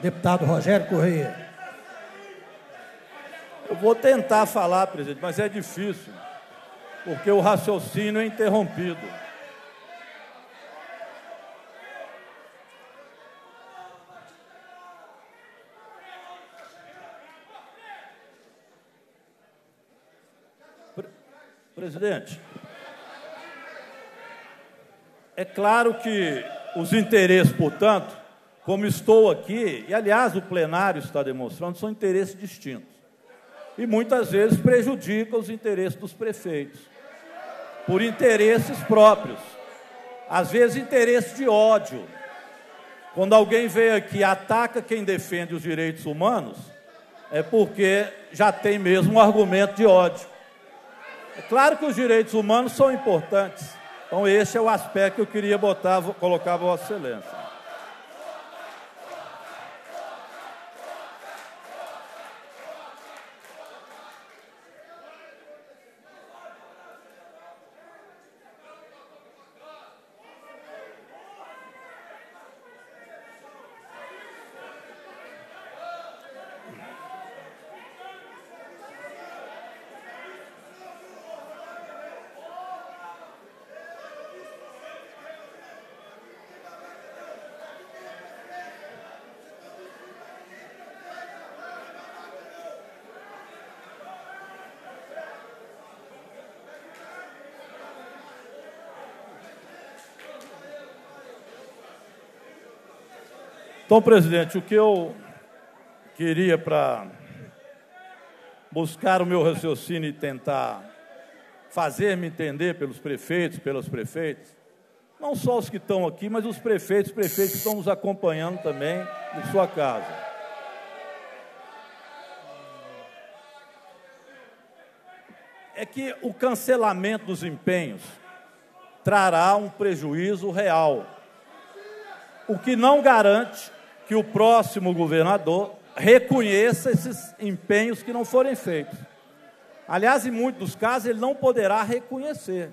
Deputado Rogério Correia. Eu vou tentar falar, presidente, mas é difícil, porque o raciocínio é interrompido. Presidente, É claro que os interesses, portanto, como estou aqui, e, aliás, o plenário está demonstrando, são interesses distintos. E, muitas vezes, prejudica os interesses dos prefeitos, por interesses próprios. Às vezes, interesse de ódio. Quando alguém vem aqui e ataca quem defende os direitos humanos, é porque já tem mesmo um argumento de ódio. É claro que os direitos humanos são importantes. Então, esse é o aspecto que eu queria colocar a Vossa Excelência. Então, presidente, o que eu queria para buscar o meu raciocínio e tentar fazer-me entender pelos prefeitos, pelas prefeitas, não só os que estão aqui, mas os prefeitos que estão nos acompanhando também em sua casa. É que o cancelamento dos empenhos trará um prejuízo real, o que não garante que o próximo governador reconheça esses empenhos que não forem feitos. Aliás, em muitos dos casos, ele não poderá reconhecer,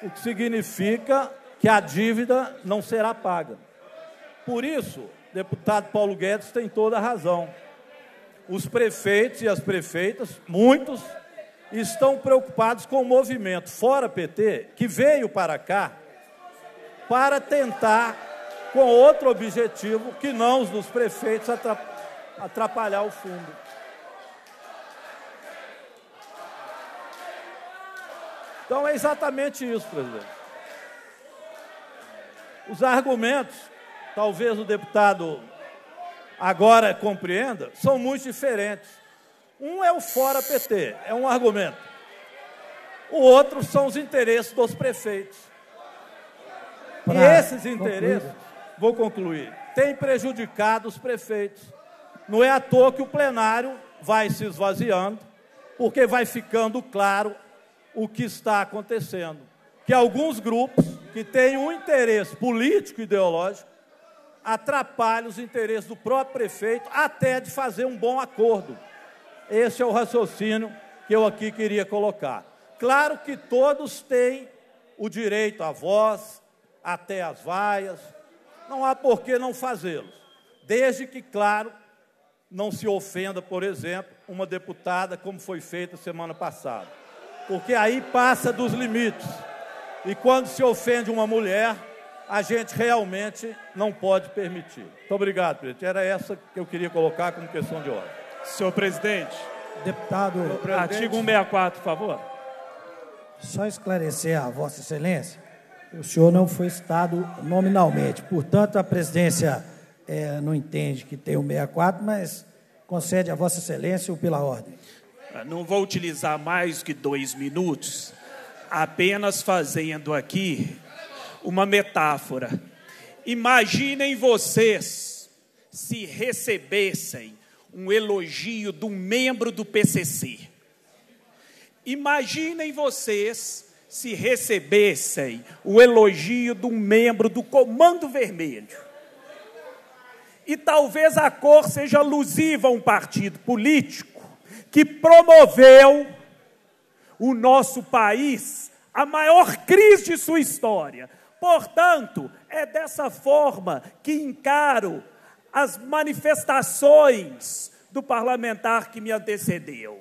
o que significa que a dívida não será paga. Por isso, o deputado Paulo Guedes tem toda a razão. Os prefeitos e as prefeitas, muitos, estão preocupados com o movimento Fora PT, que veio para cá para tentar, com outro objetivo que não os dos prefeitos, atrapalhar o fundo. Então, é exatamente isso, presidente. Os argumentos, talvez o deputado agora compreenda, são muito diferentes. Um é o Fora PT, é um argumento. O outro são os interesses dos prefeitos. E esses interesses... Vou concluir. Tem prejudicado os prefeitos. Não é à toa que o plenário vai se esvaziando, porque vai ficando claro o que está acontecendo. Que alguns grupos que têm um interesse político e ideológico atrapalham os interesses do próprio prefeito até de fazer um bom acordo. Esse é o raciocínio que eu aqui queria colocar. Claro que todos têm o direito à voz, até às vaias, não há por que não fazê-los, desde que, claro, não se ofenda, por exemplo, uma deputada, como foi feita semana passada, porque aí passa dos limites. E quando se ofende uma mulher, a gente realmente não pode permitir. Muito obrigado, presidente. Era essa que eu queria colocar como questão de ordem. Senhor presidente. Deputado. Artigo 164, por favor. Só esclarecer a Vossa Excelência. O senhor não foi citado nominalmente. Portanto, a presidência não entende que tem o 64, mas concede a Vossa Excelência o pela ordem. Não vou utilizar mais que 2 minutos, apenas fazendo aqui uma metáfora. Imaginem vocês se recebessem um elogio de um membro do PCC. Imaginem vocês... se recebessem o elogio de um membro do Comando Vermelho. E talvez a cor seja alusiva a um partido político que promoveu o nosso país à maior crise de sua história. Portanto, é dessa forma que encaro as manifestações do parlamentar que me antecedeu.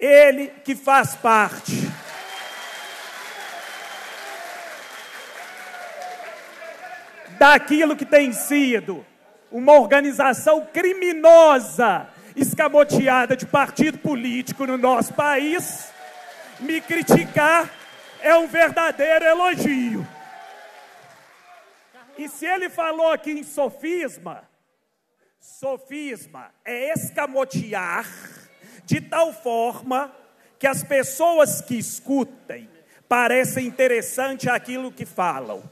Ele que faz parte... daquilo que tem sido uma organização criminosa, escamoteada de partido político no nosso país, me criticar é um verdadeiro elogio. E se ele falou aqui em sofisma, sofisma é escamotear de tal forma que as pessoas que escutem parecem interessante aquilo que falam.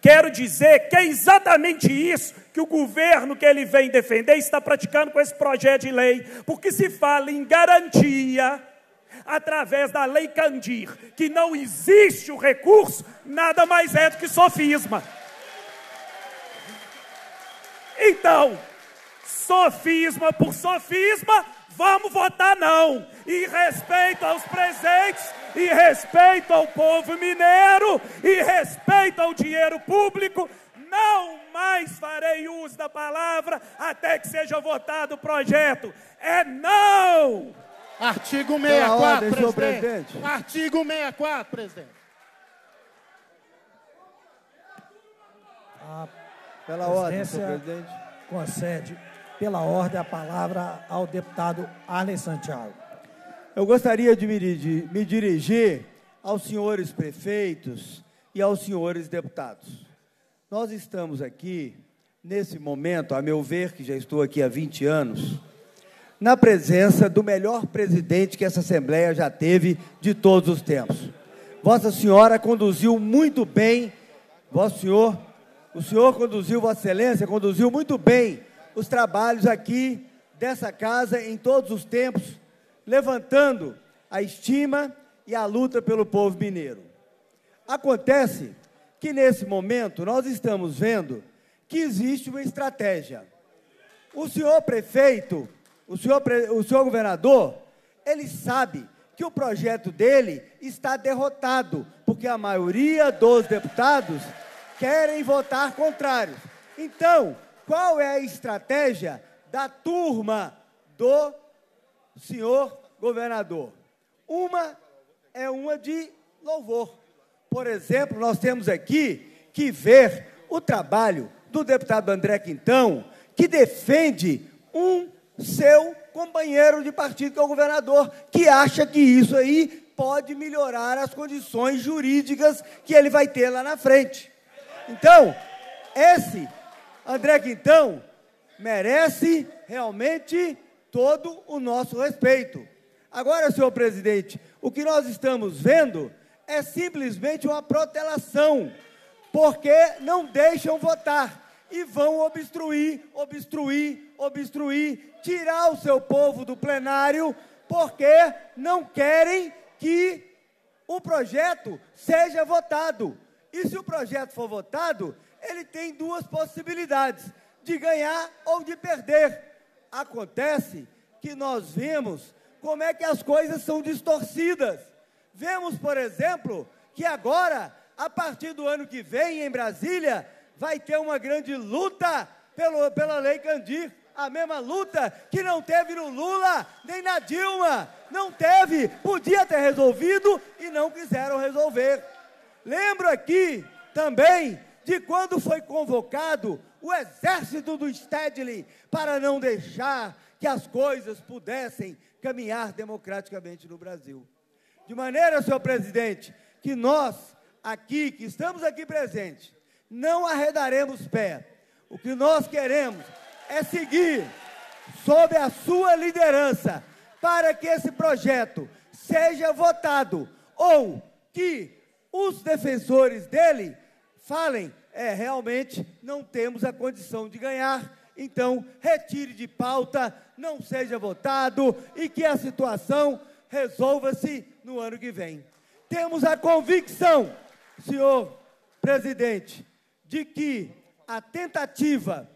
Quero dizer que é exatamente isso que o governo que ele vem defender está praticando com esse projeto de lei, porque se fala em garantia através da Lei Kandir, que não existe o recurso, nada mais é do que sofisma. Então, sofisma por sofisma, vamos votar não. E respeito aos presentes, e respeito ao povo mineiro, e respeito ao dinheiro público, não mais farei uso da palavra até que seja votado o projeto. É não! Artigo 64, ordem, presidente. Presidente. Artigo 64, presidente. Pela ordem, senhor presidente. Concede, pela ordem, a palavra ao deputado Arlen Santiago. Eu gostaria de me dirigir aos senhores prefeitos e aos senhores deputados. Nós estamos aqui, nesse momento, a meu ver, que já estou aqui há 20 anos, na presença do melhor presidente que essa Assembleia já teve de todos os tempos. Vossa Senhora conduziu muito bem, Vossa Excelência conduziu muito bem os trabalhos aqui dessa casa em todos os tempos, levantando a estima e a luta pelo povo mineiro. Acontece que, nesse momento, nós estamos vendo que existe uma estratégia. O senhor prefeito, o senhor governador, ele sabe que o projeto dele está derrotado, porque a maioria dos deputados querem votar contrários. Então, qual é a estratégia da turma do senhor governador? Uma é uma de louvor. Por exemplo, nós temos aqui que ver o trabalho do deputado André Quintão, que defende um seu companheiro de partido, que é o governador, que acha que isso aí pode melhorar as condições jurídicas que ele vai ter lá na frente. Então, esse André Quintão merece realmente todo o nosso respeito. Agora, senhor presidente, o que nós estamos vendo é simplesmente uma protelação, porque não deixam votar e vão obstruir, tirar o seu povo do plenário, porque não querem que o projeto seja votado. E se o projeto for votado, ele tem duas possibilidades, de ganhar ou de perder. Acontece que nós vimos como é que as coisas são distorcidas. Vemos, por exemplo, que agora, a partir do ano que vem, em Brasília, vai ter uma grande luta pela Lei Kandir, a mesma luta que não teve no Lula, nem na Dilma. Não teve, podia ter resolvido e não quiseram resolver. Lembro aqui também de quando foi convocado o exército do Stedley para não deixar que as coisas pudessem caminhar democraticamente no Brasil. De maneira, senhor presidente, que nós aqui, que estamos aqui presentes, não arredaremos pé. O que nós queremos é seguir sob a sua liderança para que esse projeto seja votado ou que os defensores dele falem, realmente não temos a condição de ganhar, então retire de pauta, não seja votado e que a situação resolva-se no ano que vem. Temos a convicção, senhor presidente, de que a tentativa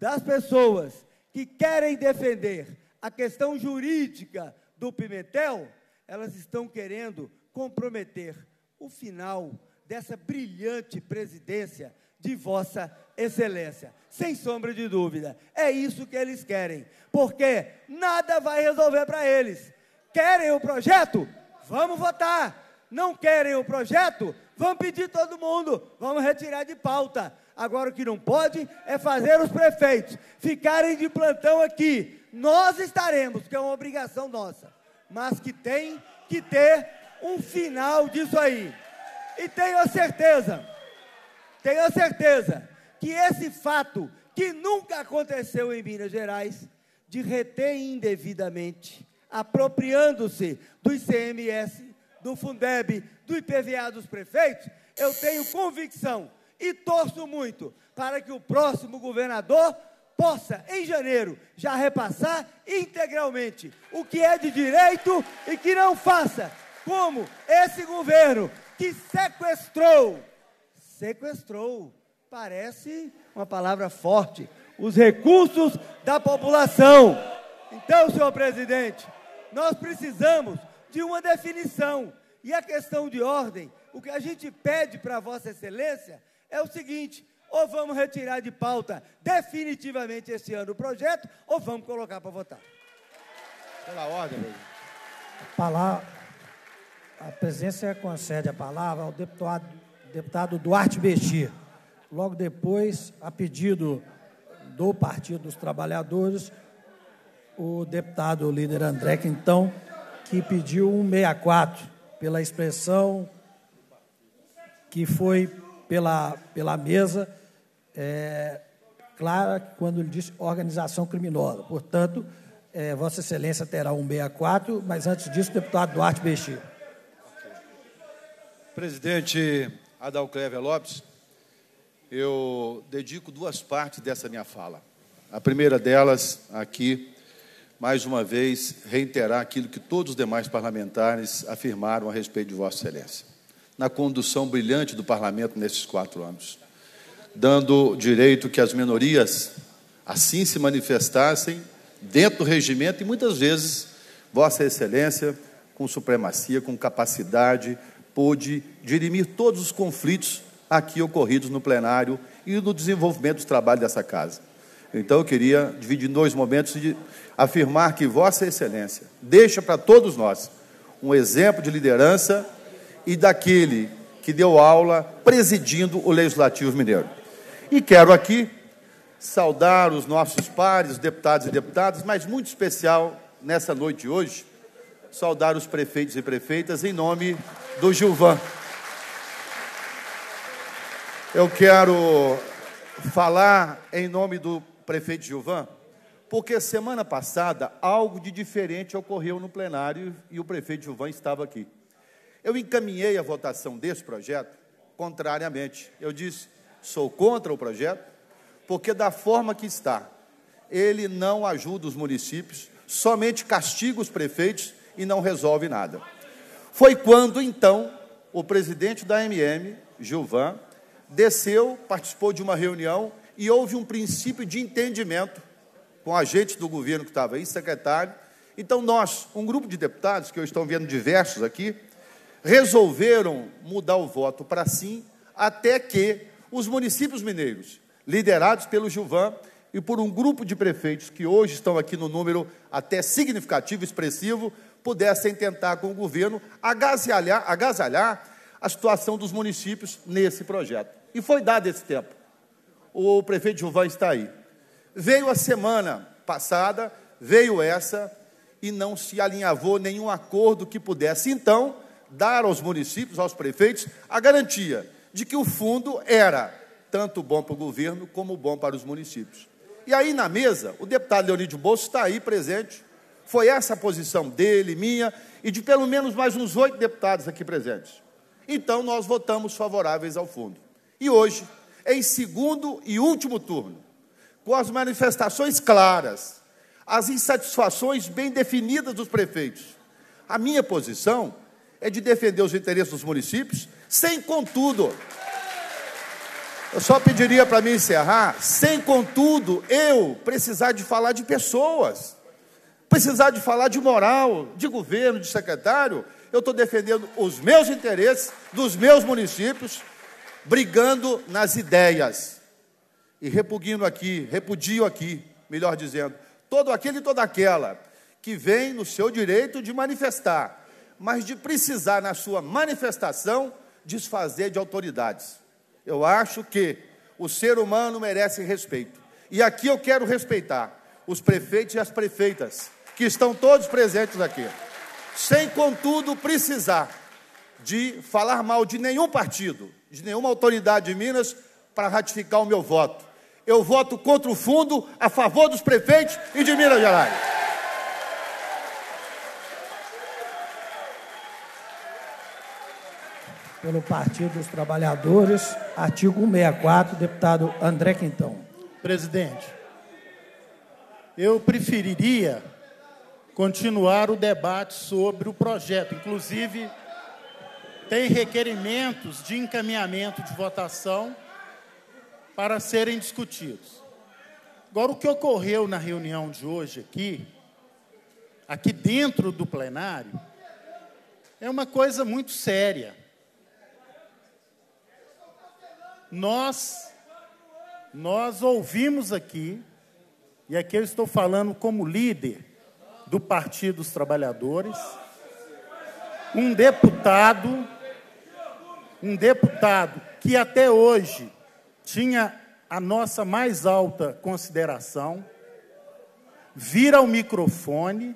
das pessoas que querem defender a questão jurídica do Pimentel, elas estão querendo comprometer o final dessa brilhante presidência de Vossa Excelência. Sem sombra de dúvida, é isso que eles querem, porque nada vai resolver para eles. Querem o projeto? Vamos votar. Não querem o projeto? Vamos pedir todo mundo, vamos retirar de pauta. Agora, o que não pode é fazer os prefeitos ficarem de plantão aqui. Nós estaremos, que é uma obrigação nossa, mas que tem que ter um final disso aí. E tenho a certeza que esse fato, que nunca aconteceu em Minas Gerais, de reter indevidamente, apropriando-se do ICMS, do Fundeb, do IPVA dos prefeitos, eu tenho convicção e torço muito para que o próximo governador possa, em janeiro, já repassar integralmente o que é de direito e que não faça como esse governo que sequestrou, parece uma palavra forte, os recursos da população. Então, senhor presidente, nós precisamos de uma definição. E a questão de ordem, o que a gente pede para Vossa Excelência é o seguinte: ou vamos retirar de pauta definitivamente esse ano o projeto, ou vamos colocar para votar. Pela ordem, a presidência concede a palavra ao deputado Duarte Bestia. Logo depois, a pedido do Partido dos Trabalhadores, o deputado líder André Quintão, que pediu 164, pela expressão que foi pela mesa, clara, quando ele disse organização criminosa. Portanto, Vossa Excelência terá 164, mas antes disso, deputado Duarte Bestia. Presidente Adalcleve Lopes, eu dedico duas partes dessa minha fala. A primeira delas, aqui, mais uma vez, reiterar aquilo que todos os demais parlamentares afirmaram a respeito de Vossa Excelência, na condução brilhante do Parlamento nesses 4 anos, dando direito que as minorias assim se manifestassem dentro do regimento e, muitas vezes, Vossa Excelência, com supremacia, com capacidade, pôde dirimir todos os conflitos aqui ocorridos no plenário e no desenvolvimento do trabalho dessa casa. Então, eu queria dividir em 2 momentos e afirmar que Vossa Excelência deixa para todos nós um exemplo de liderança e daquele que deu aula presidindo o Legislativo Mineiro. E quero aqui saudar os nossos pares, deputados e deputadas, mas muito especial, nessa noite de hoje, saudar os prefeitos e prefeitas em nome do Gilvan. Eu quero falar em nome do prefeito Gilvan, porque semana passada algo de diferente ocorreu no plenário e o prefeito Gilvan estava aqui. Eu encaminhei a votação desse projeto contrariamente. Eu disse, sou contra o projeto, porque da forma que está, ele não ajuda os municípios, somente castiga os prefeitos e não resolve nada. Foi quando, então, o presidente da AMM, Gilvan, desceu, participou de uma reunião e houve um princípio de entendimento com agentes do governo que estava aí, secretário. Então, nós, um grupo de deputados, que eu estou vendo diversos aqui, resolveram mudar o voto para sim, até que os municípios mineiros, liderados pelo Gilvan e por um grupo de prefeitos que hoje estão aqui no número até significativo, expressivo, pudessem tentar com o governo agasalhar a situação dos municípios nesse projeto. E foi dado esse tempo. O prefeito Gilvan está aí. Veio a semana passada, veio essa, e não se alinhavou nenhum acordo que pudesse, então, dar aos municípios, aos prefeitos, a garantia de que o fundo era tanto bom para o governo como bom para os municípios. E aí, na mesa, o deputado Leonídio Bosso está aí presente. Foi essa a posição dele, minha, e de pelo menos mais uns 8 deputados aqui presentes. Então, nós votamos favoráveis ao fundo. E hoje, em segundo e último turno, com as manifestações claras, as insatisfações bem definidas dos prefeitos, a minha posição é de defender os interesses dos municípios, sem contudo, eu só pediria para me encerrar, sem contudo eu precisar de falar de pessoas, precisar de falar de moral, de governo, de secretário. Eu estou defendendo os meus interesses, dos meus municípios, brigando nas ideias. E repudio aqui, melhor dizendo, todo aquele e toda aquela que vem no seu direito de manifestar, mas de precisar, na sua manifestação, desfazer de autoridades. Eu acho que o ser humano merece respeito. E aqui eu quero respeitar os prefeitos e as prefeitas, que estão todos presentes aqui. Sem, contudo, precisar de falar mal de nenhum partido, de nenhuma autoridade de Minas, para ratificar o meu voto. Eu voto contra o fundo, a favor dos prefeitos e de Minas Gerais. Pelo Partido dos Trabalhadores, artigo 164, deputado André Quintão. Presidente, eu preferiria continuar o debate sobre o projeto. Inclusive, tem requerimentos de encaminhamento de votação para serem discutidos. Agora, o que ocorreu na reunião de hoje aqui dentro do plenário, é uma coisa muito séria. Nós ouvimos aqui, e aqui eu estou falando como líder do Partido dos Trabalhadores, um deputado que até hoje tinha a nossa mais alta consideração, vir ao microfone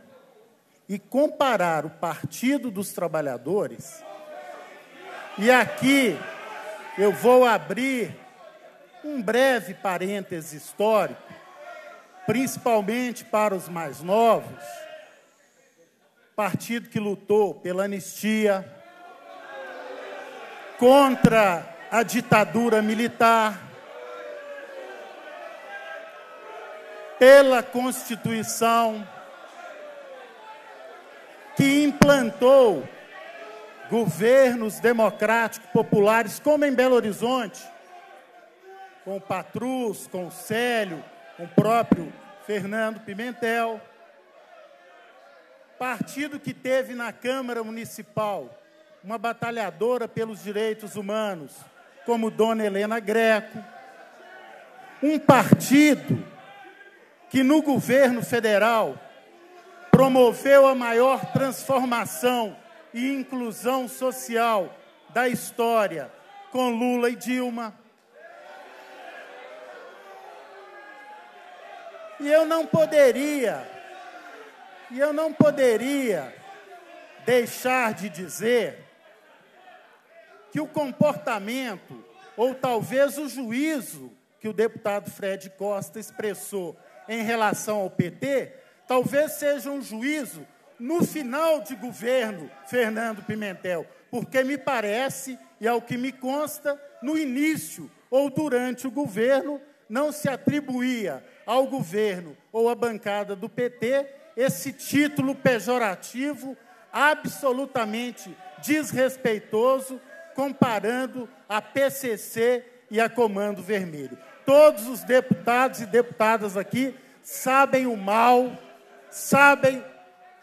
e comparar o Partido dos Trabalhadores. E aqui eu vou abrir um breve parêntese histórico, principalmente para os mais novos, partido que lutou pela anistia, contra a ditadura militar, pela Constituição, que implantou governos democráticos populares, como em Belo Horizonte, com o Patrus, com o Célio, com o próprio Fernando Pimentel. Partido que teve na Câmara Municipal uma batalhadora pelos direitos humanos, como Dona Helena Greco. Um partido que no governo federal promoveu a maior transformação e inclusão social da história com Lula e Dilma. E eu não poderia deixar de dizer que o comportamento, ou talvez o juízo que o deputado Fred Costa expressou em relação ao PT, talvez seja um juízo no final de governo Fernando Pimentel, porque me parece, e ao que me consta, no início ou durante o governo, não se atribuía ao governo ou à bancada do PT esse título pejorativo absolutamente desrespeitoso, comparando a PCC e a Comando Vermelho. Todos os deputados e deputadas aqui sabem o mal, sabem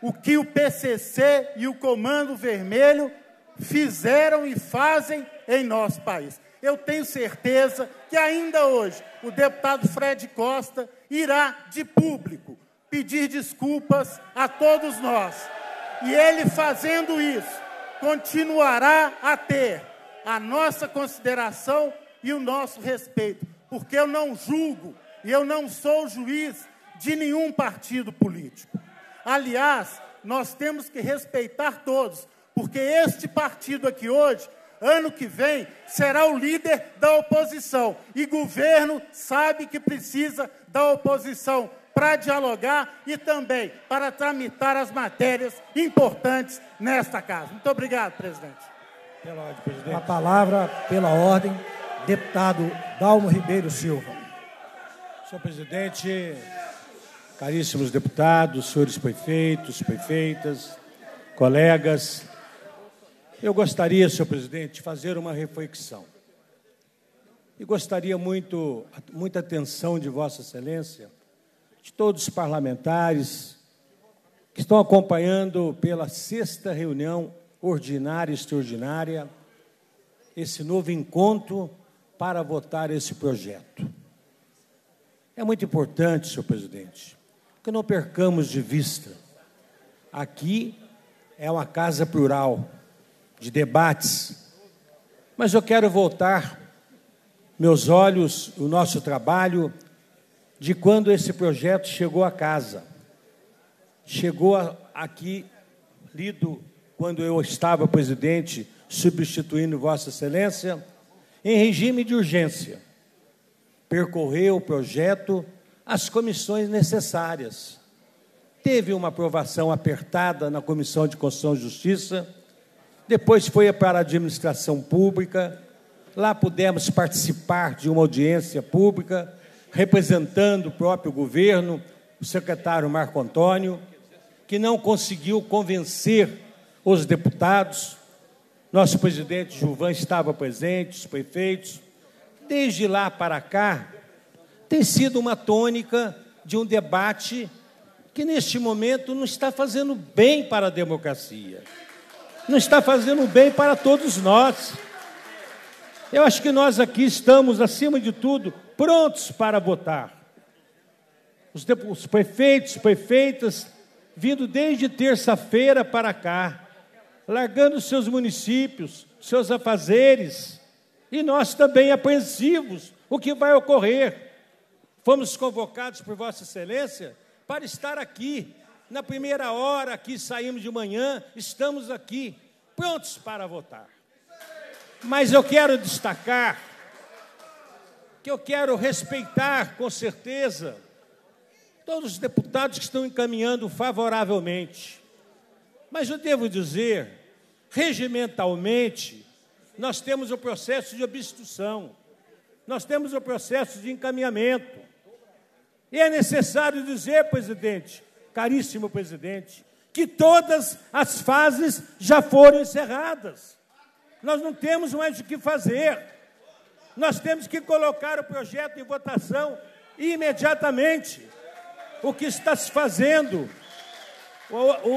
o que o PCC e o Comando Vermelho fizeram e fazem em nosso país. Eu tenho certeza que ainda hoje o deputado Fred Costa irá de público pedir desculpas a todos nós. E ele, fazendo isso, continuará a ter a nossa consideração e o nosso respeito, porque eu não julgo e eu não sou juiz de nenhum partido político. Aliás, nós temos que respeitar todos, porque este partido aqui hoje, ano que vem, será o líder da oposição. E governo sabe que precisa da oposição para dialogar e também para tramitar as matérias importantes nesta casa. Muito obrigado, presidente. Pela ordem, presidente. A palavra, pela ordem, deputado Dalmo Ribeiro Silva. Senhor presidente, caríssimos deputados, senhores prefeitos, prefeitas, colegas, eu gostaria, senhor presidente, de fazer uma reflexão. E gostaria muita atenção de Vossa Excelência, de todos os parlamentares que estão acompanhando pela 6ª reunião ordinária e extraordinária esse novo encontro para votar esse projeto. É muito importante, senhor presidente, que não percamos de vista. Aqui é uma casa plural de debates, mas eu quero voltar meus olhos, o nosso trabalho, de quando esse projeto chegou à casa. Chegou aqui, lido, quando eu estava presidente, substituindo Vossa Excelência, em regime de urgência. percorreu o projeto às comissões necessárias. Teve uma aprovação apertada na Comissão de Constituição e Justiça, depois foi para a Administração Pública, lá pudemos participar de uma audiência pública, representando o próprio governo, o secretário Marco Antônio, que não conseguiu convencer os deputados. Nosso presidente Gilvan estava presente, os prefeitos. Desde lá para cá, tem sido uma tônica de um debate que, neste momento, não está fazendo bem para a democracia, não está fazendo bem para todos nós. Eu acho que nós aqui estamos, acima de tudo, prontos para votar. Os prefeitos, prefeitas, vindo desde terça-feira para cá, largando seus municípios, seus afazeres, e nós também apreensivos o que vai ocorrer. Fomos convocados por Vossa Excelência para estar aqui. Na primeira hora, aqui saímos de manhã, estamos aqui, prontos para votar. Mas eu quero destacar que eu quero respeitar, com certeza, todos os deputados que estão encaminhando favoravelmente. Mas eu devo dizer, regimentalmente, nós temos o processo de obstrução, nós temos o processo de encaminhamento. E é necessário dizer, presidente, caríssimo presidente, que todas as fases já foram encerradas. Nós não temos mais o que fazer. Nós temos que colocar o projeto em votação imediatamente. O que está se fazendo,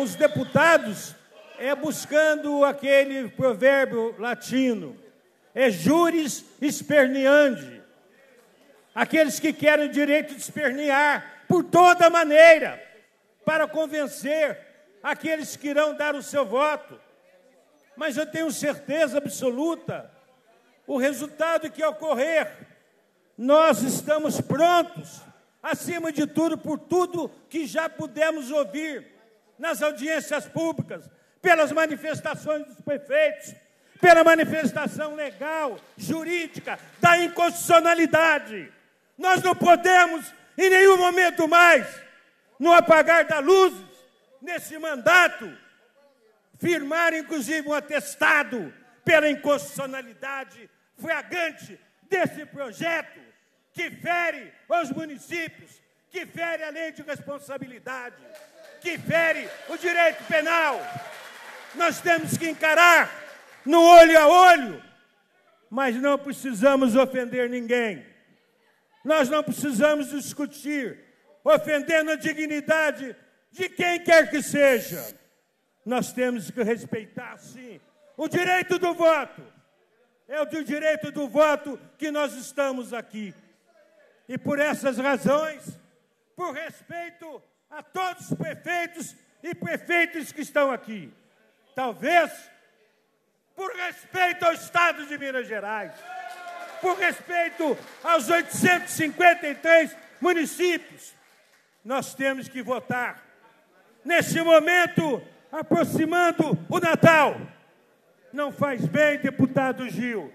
os deputados, é buscando aquele provérbio latino, é juris esperneandi. Aqueles que querem o direito de espernear por toda maneira para convencer aqueles que irão dar o seu voto. Mas eu tenho certeza absoluta, o resultado que ocorrer, nós estamos prontos, acima de tudo, por tudo que já pudemos ouvir nas audiências públicas, pelas manifestações dos prefeitos, pela manifestação legal, jurídica, da inconstitucionalidade. Nós não podemos, em nenhum momento mais, no apagar das luzes, nesse mandato, firmar, inclusive, um atestado pela inconstitucionalidade flagrante desse projeto que fere os municípios, que fere a lei de responsabilidade, que fere o direito penal. Nós temos que encarar no olho a olho, mas não precisamos ofender ninguém. Nós não precisamos discutir, ofendendo a dignidade de quem quer que seja. Nós temos que respeitar, sim, o direito do voto. É o direito do voto que nós estamos aqui. E por essas razões, por respeito a todos os prefeitos e prefeitas que estão aqui, talvez por respeito ao Estado de Minas Gerais, por respeito aos 853 municípios, nós temos que votar. Neste momento, aproximando o Natal, não faz bem, deputado Gil,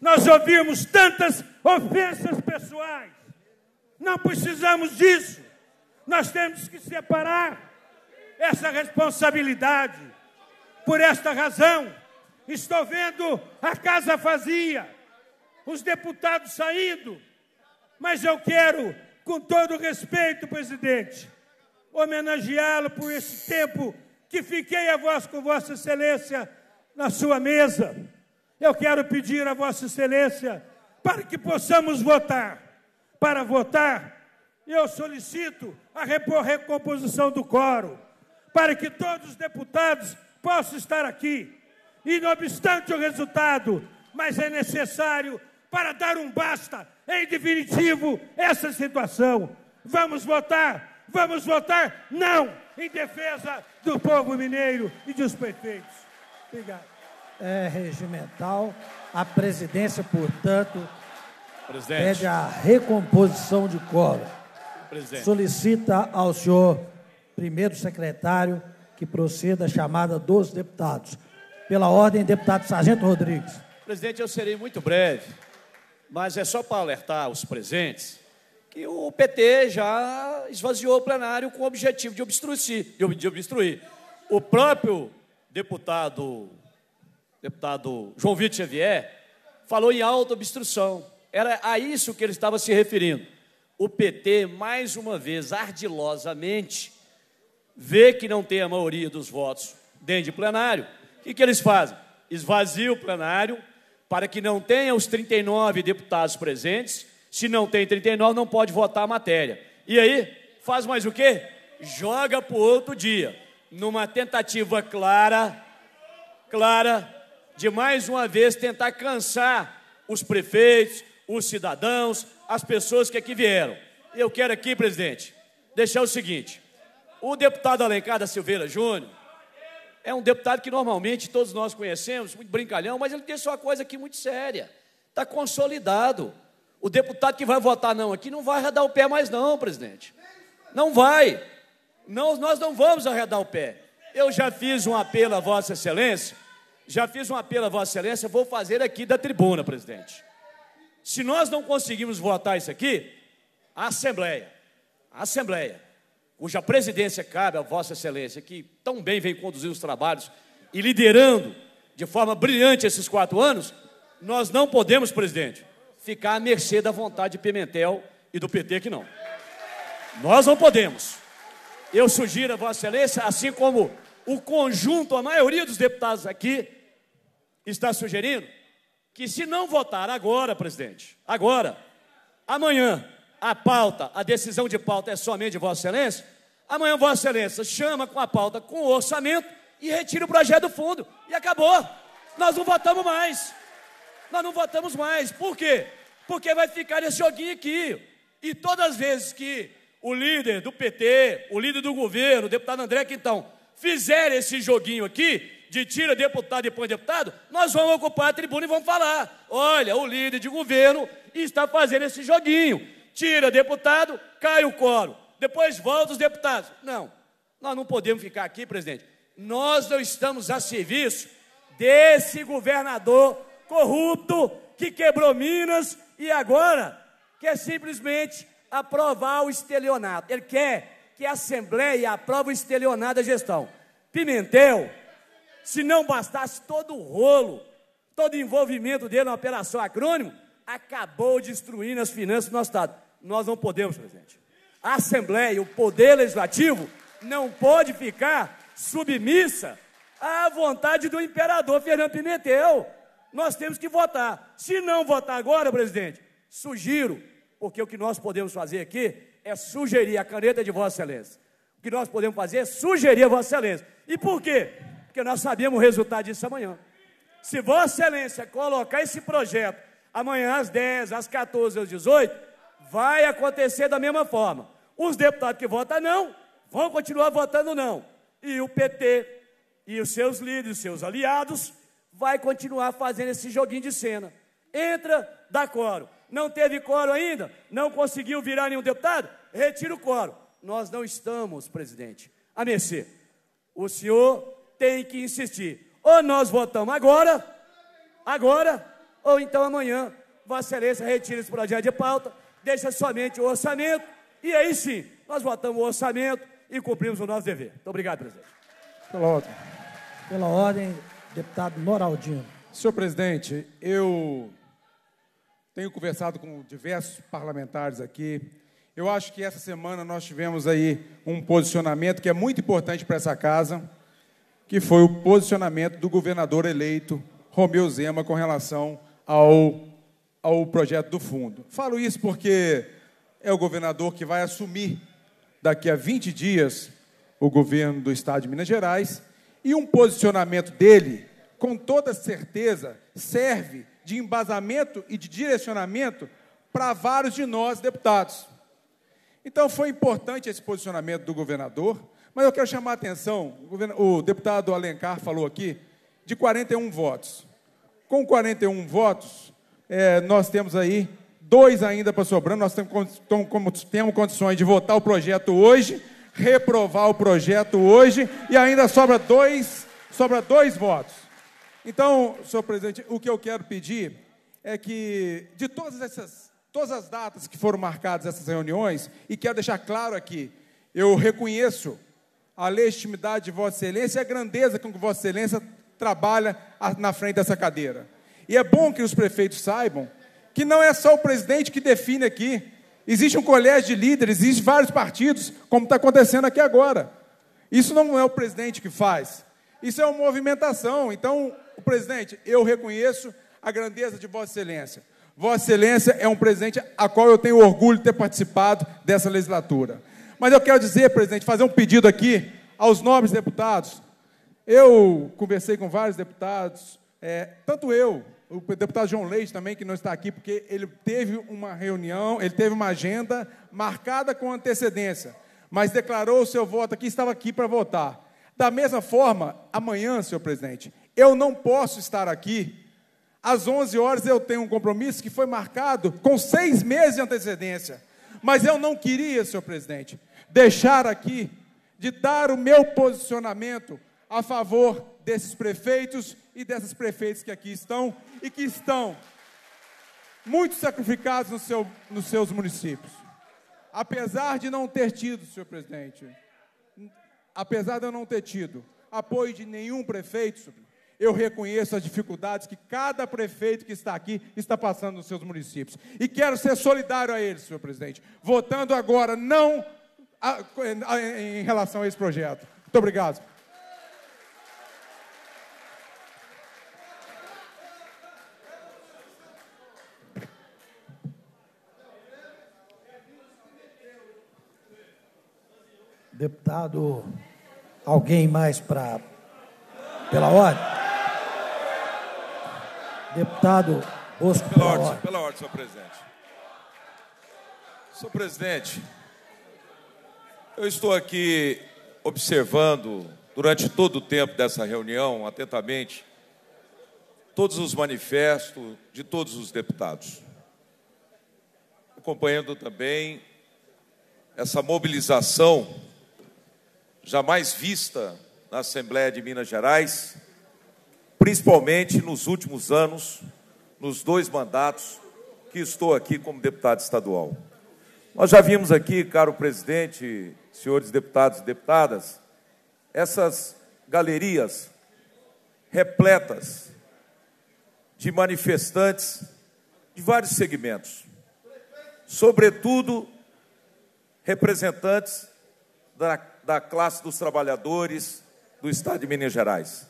nós ouvimos tantas ofensas pessoais. Não precisamos disso. Nós temos que separar essa responsabilidade. Por esta razão, estou vendo a casa vazia, os deputados saindo, mas eu quero, com todo respeito, presidente, homenageá-lo por esse tempo que fiquei a vós com Vossa Excelência na sua mesa. Eu quero pedir a Vossa Excelência para que possamos votar. Para votar, eu solicito a recomposição do quórum, para que todos os deputados possam estar aqui. E, não obstante o resultado, mas é necessário para dar um basta, em definitivo, essa situação. Vamos votar? Vamos votar? Não! Em defesa do povo mineiro e dos prefeitos. Obrigado. É regimental. A presidência, portanto, presidente, pede a recomposição de quórum. Solicita ao senhor primeiro secretário que proceda a chamada dos deputados. Pela ordem, deputado Sargento Rodrigues. Presidente, eu serei muito breve. Mas é só para alertar os presentes que o PT já esvaziou o plenário com o objetivo de obstruir. O próprio deputado João Vitor Xavier falou em auto-obstrução. Era a isso que ele estava se referindo. O PT, mais uma vez, ardilosamente, vê que não tem a maioria dos votos dentro de plenário. O que eles fazem? Esvaziam o plenário para que não tenha os 39 deputados presentes. Se não tem 39, não pode votar a matéria. E aí, faz mais o quê? Joga para o outro dia, numa tentativa clara, de mais uma vez tentar cansar os prefeitos, os cidadãos, as pessoas que aqui vieram. Eu quero aqui, presidente, deixar o seguinte. O deputado Alencar da Silveira Júnior é um deputado que normalmente todos nós conhecemos, muito brincalhão, mas ele deixou uma coisa aqui muito séria. Está consolidado. O deputado que vai votar não aqui não vai arredar o pé mais não, presidente. Não vai. Não, nós não vamos arredar o pé. Eu já fiz um apelo a Vossa Excelência, vou fazer aqui da tribuna, presidente. Se nós não conseguirmos votar isso aqui, a Assembleia, cuja presidência cabe a Vossa Excelência, que tão bem vem conduzindo os trabalhos e liderando de forma brilhante esses 4 anos, nós não podemos, presidente, ficar à mercê da vontade de Pimentel e do PT que não. Nós não podemos. Eu sugiro a Vossa Excelência, assim como o conjunto, a maioria dos deputados aqui está sugerindo, que se não votar agora, presidente, amanhã, a pauta, a decisão de pauta é somente de Vossa Excelência, amanhã Vossa Excelência chama com a pauta, com o orçamento e retira o projeto do fundo. E acabou. Nós não votamos mais. Por quê? Porque vai ficar esse joguinho aqui. E todas as vezes que o líder do PT, o líder do governo, o deputado André Quintão, fizer esse joguinho aqui, de tira deputado e põe deputado, nós vamos ocupar a tribuna e vamos falar. Olha, o líder de governo está fazendo esse joguinho. Tira deputado, cai o quórum. Depois volta os deputados. Não, nós não podemos ficar aqui, presidente. Nós não estamos a serviço desse governador corrupto que quebrou Minas e agora quer simplesmente aprovar o estelionato. Ele quer que a Assembleia aprove o estelionato da gestão. Pimentel, se não bastasse todo o rolo, todo o envolvimento dele na Operação Acrônimo, acabou destruindo as finanças do nosso Estado. Nós não podemos, presidente. A Assembleia, o Poder Legislativo, não pode ficar submissa à vontade do imperador Fernando Pimentel. Nós temos que votar. Se não votar agora, presidente, sugiro, porque o que nós podemos fazer aqui é sugerir a caneta de Vossa Excelência. O que nós podemos fazer é sugerir a Vossa Excelência. E por quê? Porque nós sabemos o resultado disso amanhã. Se Vossa Excelência colocar esse projeto amanhã às 10, às 14, às 18, vai acontecer da mesma forma. Os deputados que votam não, vão continuar votando não. E o PT e os seus líderes, os seus aliados, vai continuar fazendo esse joguinho de cena. Entra, dá quórum. Não teve quórum ainda? Não conseguiu virar nenhum deputado? Retira o quórum. Nós não estamos, presidente, à mercê. O senhor tem que insistir. Ou nós votamos agora, ou então amanhã. Vossa Excelência retira esse projeto de pauta, deixa somente o orçamento, e aí sim, nós votamos o orçamento e cumprimos o nosso dever. Muito obrigado, presidente. Pela ordem... Deputado Noraldino. Senhor presidente, eu tenho conversado com diversos parlamentares aqui. Eu acho que essa semana nós tivemos aí um posicionamento que é muito importante para essa casa, que foi o posicionamento do governador eleito, Romeu Zema, com relação ao projeto do fundo. Falo isso porque é o governador que vai assumir daqui a 20 dias o governo do Estado de Minas Gerais. E um posicionamento dele, com toda certeza, serve de embasamento e de direcionamento para vários de nós, deputados. Então, foi importante esse posicionamento do governador, mas eu quero chamar a atenção, o deputado Alencar falou aqui, de 41 votos. Com 41 votos, nós temos aí 2 ainda para sobrando, nós temos condições de votar o projeto hoje, reprovar o projeto hoje e ainda sobra dois votos. Então, senhor presidente, o que eu quero pedir é que, de todas as datas que foram marcadas essas reuniões, e quero deixar claro aqui, eu reconheço a legitimidade de Vossa Excelência e a grandeza com que Vossa Excelência trabalha na frente dessa cadeira. E é bom que os prefeitos saibam que não é só o presidente que define aqui. Existe um colégio de líderes, existem vários partidos, como está acontecendo aqui agora. Isso não é o presidente que faz. Isso é uma movimentação. Então, o presidente, eu reconheço a grandeza de Vossa Excelência. Vossa Excelência é um presidente a qual eu tenho orgulho de ter participado dessa legislatura. Mas eu quero dizer, presidente, fazer um pedido aqui aos nobres deputados. Eu conversei com vários deputados, tanto eu, o deputado João Leite também, que não está aqui, porque ele teve uma reunião, ele teve uma agenda marcada com antecedência, mas declarou o seu voto aqui, estava aqui para votar. Da mesma forma, amanhã, senhor presidente, eu não posso estar aqui. Às 11 horas eu tenho um compromisso que foi marcado com 6 meses de antecedência. Mas eu não queria, senhor presidente, deixar aqui de dar o meu posicionamento a favor desses prefeitos e dessas prefeitas que aqui estão e que estão muito sacrificados nos seus municípios. Apesar de não ter tido, senhor presidente, apesar de eu não ter tido apoio de nenhum prefeito, eu reconheço as dificuldades que cada prefeito que está aqui está passando nos seus municípios. E quero ser solidário a eles, senhor presidente, votando agora não em relação a esse projeto. Muito obrigado. Deputado, alguém mais pela ordem? Deputado Bosso, pela ordem, senhor presidente. Senhor presidente, eu estou aqui observando, durante todo o tempo dessa reunião, atentamente, todos os manifestos de todos os deputados. Acompanhando também essa mobilização jamais vista na Assembleia de Minas Gerais, principalmente nos últimos anos, nos 2 mandatos que estou aqui como deputado estadual. Nós já vimos aqui, caro presidente, senhores deputados e deputadas, essas galerias repletas de manifestantes de vários segmentos, sobretudo representantes da classe dos trabalhadores do Estado de Minas Gerais,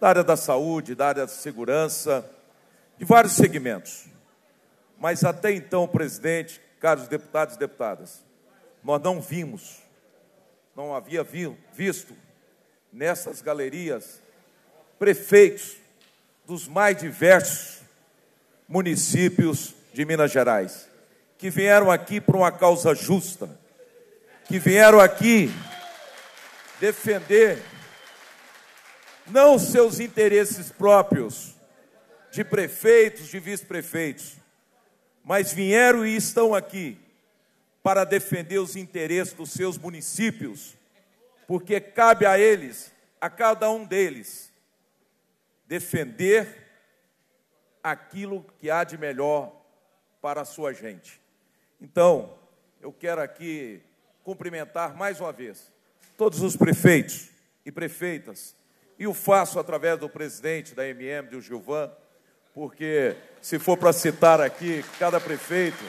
da área da saúde, da área da segurança, de vários segmentos. Mas até então, presidente, caros deputados e deputadas, nós não vimos, não havia visto nessas galerias prefeitos dos mais diversos municípios de Minas Gerais, que vieram aqui por uma causa justa, que vieram aqui defender não seus interesses próprios de prefeitos, de vice-prefeitos, mas vieram e estão aqui para defender os interesses dos seus municípios, porque cabe a eles, a cada um deles, defender aquilo que há de melhor para a sua gente. Então, eu quero aqui cumprimentar mais uma vez todos os prefeitos e prefeitas, e o faço através do presidente da MM, do Gilvan, porque se for para citar aqui cada prefeito,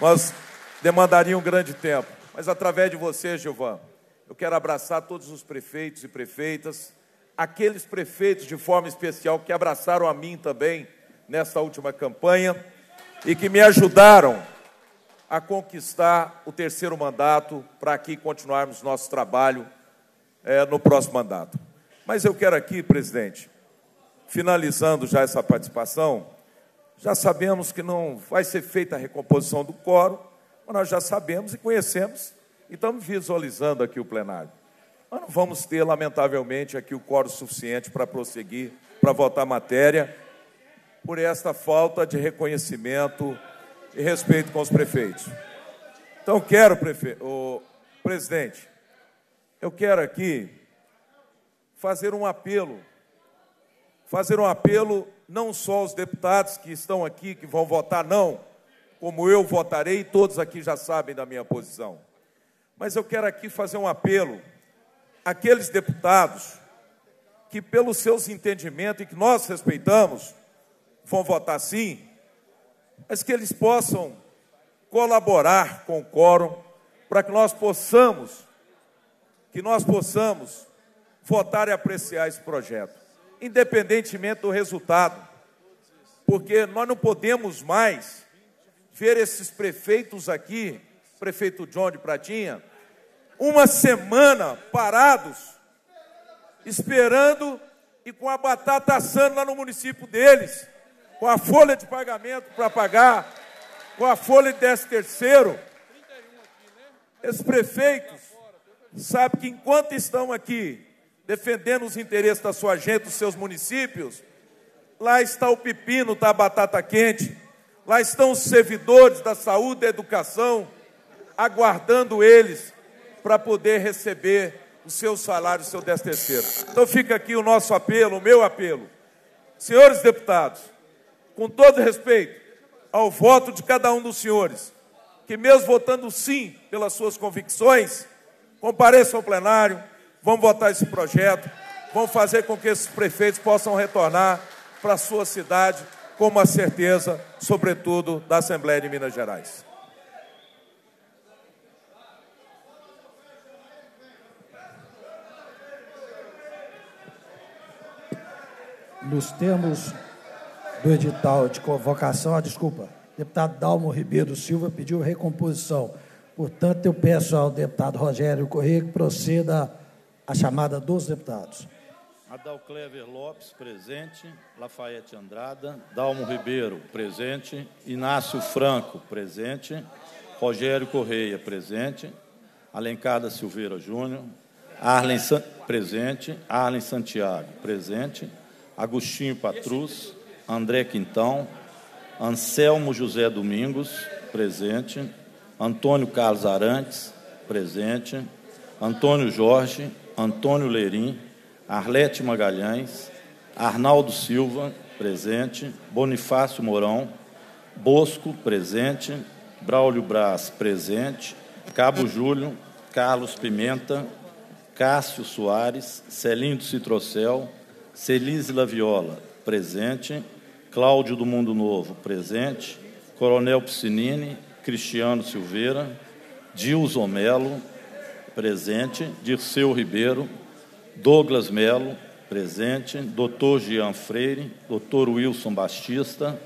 nós demandaria um grande tempo. Mas através de você, Gilvan, eu quero abraçar todos os prefeitos e prefeitas, aqueles prefeitos de forma especial que abraçaram a mim também nesta última campanha e que me ajudaram a conquistar o 3º mandato para aqui continuarmos nosso trabalho no próximo mandato. Mas eu quero aqui, presidente, finalizando já essa participação, já sabemos que não vai ser feita a recomposição do quórum, mas nós já sabemos e conhecemos e estamos visualizando aqui o plenário. Nós não vamos ter, lamentavelmente, aqui o quórum suficiente para prosseguir, para votar a matéria, por esta falta de reconhecimento e respeito com os prefeitos. Então, quero, presidente, eu quero aqui fazer um apelo não só os deputados que estão aqui, que vão votar não, como eu votarei, todos aqui já sabem da minha posição. Mas eu quero aqui fazer um apelo àqueles deputados que, pelos seus entendimentos, e que nós respeitamos, vão votar sim, mas que eles possam colaborar com o quórum para que nós possamos votar e apreciar esse projeto, independentemente do resultado, porque nós não podemos mais ver esses prefeitos aqui, prefeito John de Pratinha, uma semana parados, esperando e com a batata assando lá no município deles, com a folha de pagamento para pagar, com a folha de 13º. Esses prefeitos sabem que, enquanto estão aqui defendendo os interesses da sua gente, dos seus municípios, lá está o pepino, está a batata quente, lá estão os servidores da saúde, da educação, aguardando eles para poder receber o seu salário, o seu 13º. Então fica aqui o nosso apelo, o meu apelo. Senhores deputados, com todo respeito ao voto de cada um dos senhores, que mesmo votando sim pelas suas convicções, compareçam ao plenário, vão votar esse projeto, vão fazer com que esses prefeitos possam retornar para a sua cidade com uma certeza, sobretudo, da Assembleia de Minas Gerais. Nos termos do edital de convocação, desculpa, o deputado Dalmo Ribeiro da Silva pediu recomposição. Portanto, eu peço ao deputado Rogério Correia que proceda à chamada dos deputados. Adalcleve Lopes, presente. Lafayette Andrada. Dalmo Ribeiro, presente. Inácio Franco, presente. Rogério Correia, presente. Alencar da Silveira Júnior. Arlen presente. Arlen Santiago, presente. Agostinho Patrus, André Quintão, Anselmo José Domingos, presente, Antônio Carlos Arantes, presente, Antônio Jorge, Antônio Leirim, Arlete Magalhães, Arnaldo Silva, presente, Bonifácio Mourão, Bosco, presente, Braulio Braz, presente, Cabo Júlio, Carlos Pimenta, Cássio Soares, Celinho do Citrocel, Celísila Viola, presente. Cláudio do Mundo Novo, presente. Coronel Piscinini, Cristiano Silveira, Dilson Melo, presente. Dirceu Ribeiro, Douglas Melo, presente. Doutor Jean Freire, doutor Wilson Batista,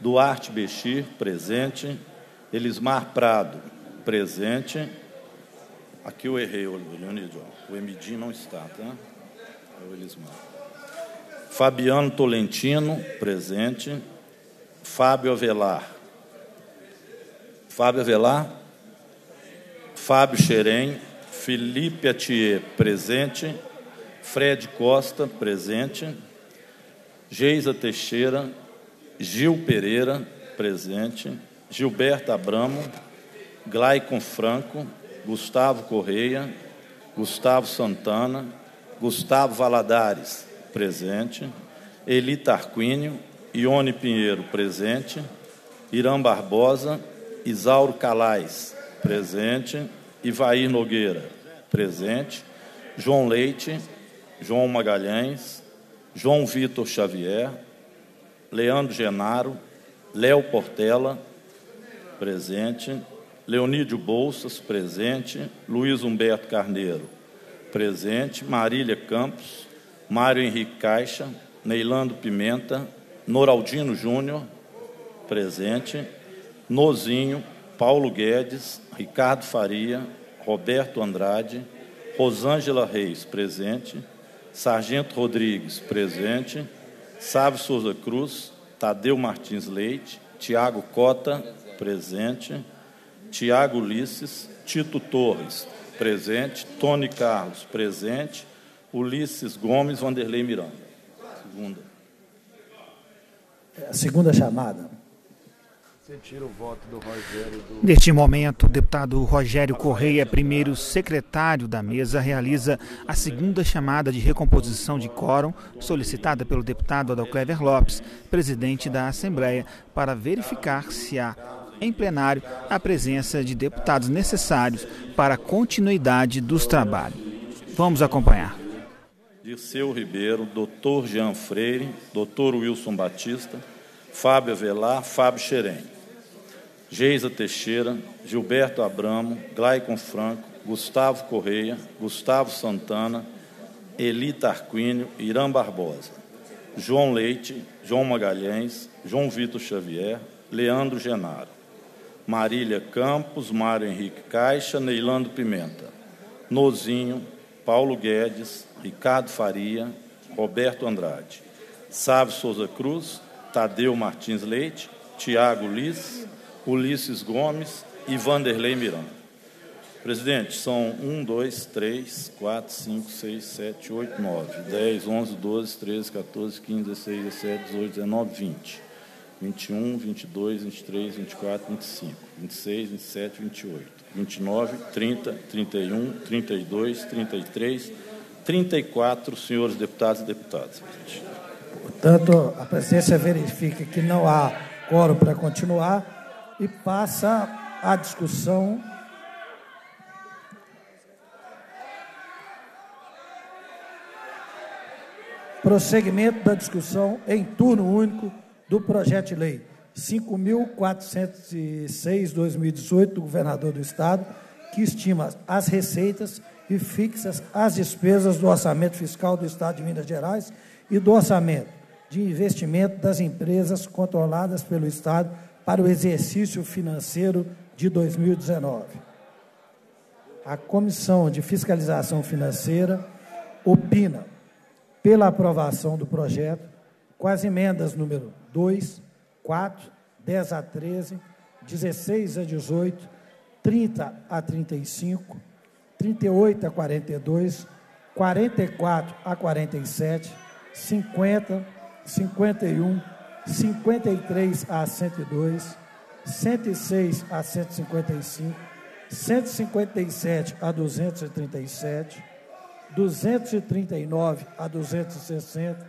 Duarte Bestia, presente. Elismar Prado, presente. Aqui eu errei, Leonídio, o MD não está, tá? É o Elismar. Fabiano Tolentino, presente. Fábio Avelar. Fábio Avelar. Fábio Xerém. Felipe Attiê, presente. Fred Costa, presente. Geisa Teixeira. Gil Pereira, presente. Gilberto Abramo. Glaicon Franco. Gustavo Correia. Gustavo Santana. Gustavo Valadares, presente. Eli Tarquínio, Ione Pinheiro, presente. Irã Barbosa, Isauro Calais, presente. Ivair Nogueira, presente. João Leite, João Magalhães, João Vitor Xavier, Leandro Genaro, Léo Portela, presente. Leonídio Bolsas, presente. Luiz Humberto Carneiro, presente. Marília Campos, Mário Henrique Caixa, Neilando Pimenta, Noraldino Júnior, presente, Nozinho, Paulo Guedes, Ricardo Faria, Roberto Andrade, Rosângela Reis, presente, Sargento Rodrigues, presente, Sávio Souza Cruz, Tadeu Martins Leite, Tiago Cota, presente, Tiago Ulisses, Tito Torres, presente, Tony Carlos, presente, Ulisses Gomes, Vanderlei Miranda. Segunda. A segunda chamada. Retiro o voto do Rogério. Neste momento, o deputado Rogério Correia, primeiro secretário da mesa, realiza a segunda chamada de recomposição de quórum solicitada pelo deputado Adalcleve Lopes, presidente da Assembleia, para verificar se há em plenário a presença de deputados necessários para a continuidade dos trabalhos. Vamos acompanhar. Dirceu Ribeiro, doutor Jean Freire, doutor Wilson Batista, Fábio Avelar, Fábio Xerém, Geisa Teixeira, Gilberto Abramo, Glaicon Franco, Gustavo Correia, Gustavo Santana, Eli Tarquínio, Irã Barbosa, João Leite, João Magalhães, João Vitor Xavier, Leandro Genaro, Marília Campos, Mário Henrique Caixa, Neilando Pimenta, Nozinho, Paulo Guedes, Ricardo Faria, Roberto Andrade, Sávio Souza Cruz, Tadeu Martins Leite, Tiago Liz, Ulisses Gomes e Vanderlei Miranda. Presidente, são 1, 2, 3, 4, 5, 6, 7, 8, 9, 10, 11, 12, 13, 14, 15, 16, 17, 18, 19, 20, 21, 22, 23, 24, 25, 26, 27, 28, 29, 30, 31, 32, 33, 34, senhores deputados e deputadas. Portanto, a presidência verifica que não há quórum para continuar e passa a discussão. Prosseguimento da discussão em turno único do projeto de lei 5.406/2018 do governador do Estado, que estima as receitas e fixa as despesas do orçamento fiscal do Estado de Minas Gerais e do orçamento de investimento das empresas controladas pelo Estado para o exercício financeiro de 2019. A Comissão de Fiscalização Financeira opina pela aprovação do projeto com as emendas número 2, 4, 10 a 13, 16 a 18, 30 a 35, 38 a 42, 44 a 47, 50, 51, 53 a 102, 106 a 155, 157 a 237, 239 a 260,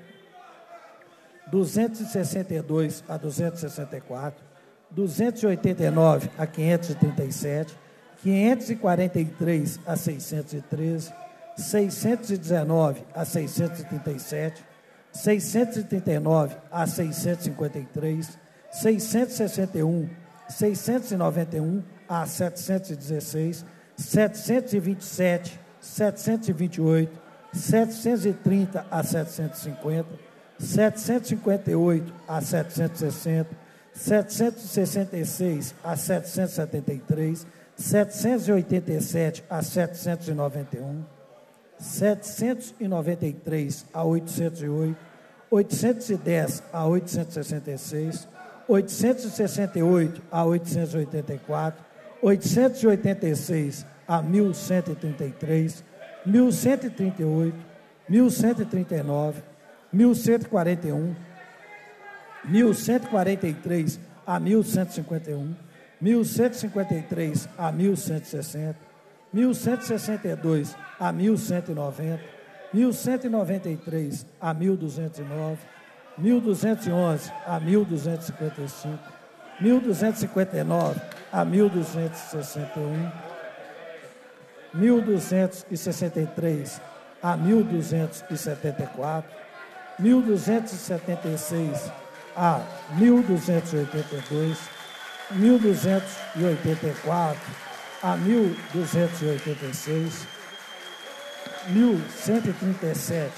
262 a 264, 289 a 537, 543 a 613, 619 a 637, 639 a 653, 661, 691 a 716, 727, 728, 730 a 750, 758 a 760, 766 a 773, 787 a 791, 793 a 808, 810 a 866, 868 a 884, 886 a 1133, 1138, 1139, 1141, 1143 a 1151, 1153 a 1160, 1162 a 1190, 1193 a 1209, 1211 a 1255, 1259 a 1261, 1263 a 1274, 1276 a 1282, 1284 a 1286, 1137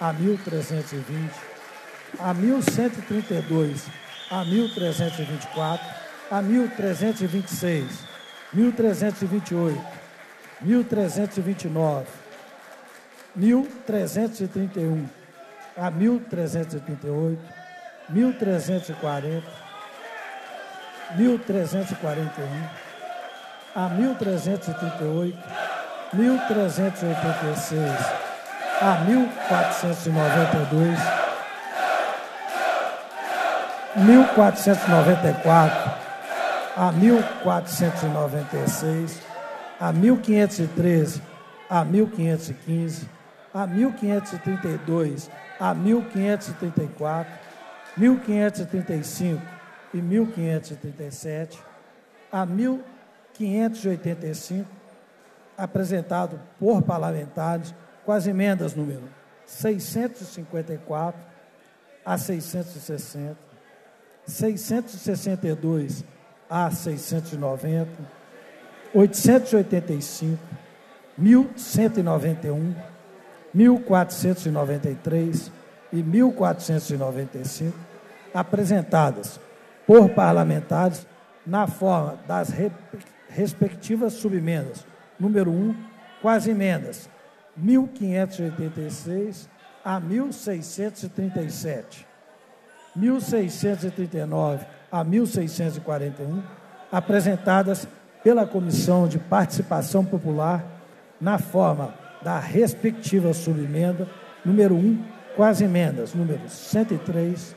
a 1320, a 1132 a 1324, a 1326, 1328, 1329, 1331 a 1338, 1340, 1341 a 1338, 1386 a 1492, 1494 a 1496, a 1513, a 1515, a 1532, a 1534, 1535 e 1537, a 1585, apresentado por parlamentares com as emendas número 654 a 660, 662 a 690, 885, 1191, 1493 e 1495, apresentadas por parlamentares na forma das respectivas subemendas número 1, com as emendas 1586 a 1637, 1639 a 1641, apresentadas pela Comissão de Participação Popular na forma da respectiva subemenda número 1, com as emendas número 103,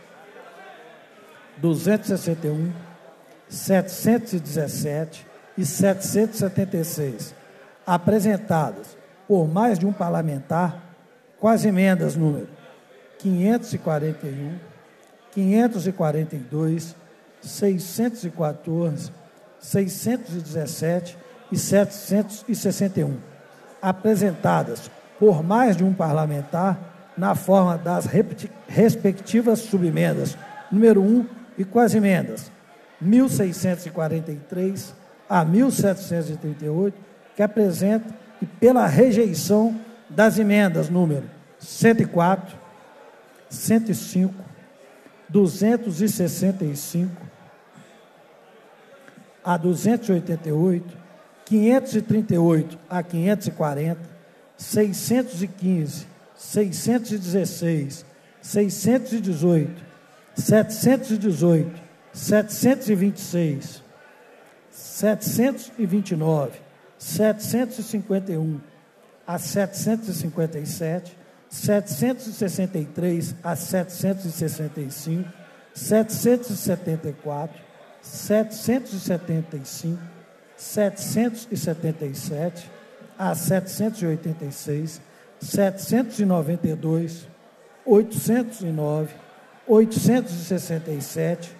261, 717 e 776, apresentadas por mais de um parlamentar com as emendas número 541, 542, 614, 617 e 761, apresentadas por mais de um parlamentar na forma das respectivas subemendas número 1 e com as emendas 1643 a 1738, que apresenta e pela rejeição das emendas número 104, 105, 265 a 288, 538 a 540, 615, 616, 618, 718, 726, 729, 751 a 757, 763 a 765, 774, 775, 777 a 786, 792, 809, 867,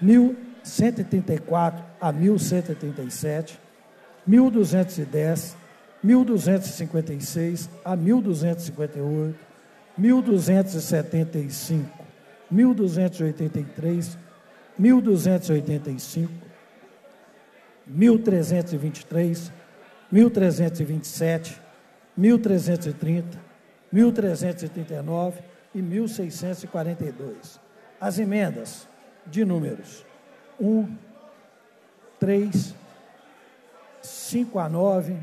1134 a 1137, 1210, 1256 a 1258, 1275, 1283, 1285, 1323, 1327, 1330, 1339 e 1642. As emendas de números 1, 3, 5 a 9,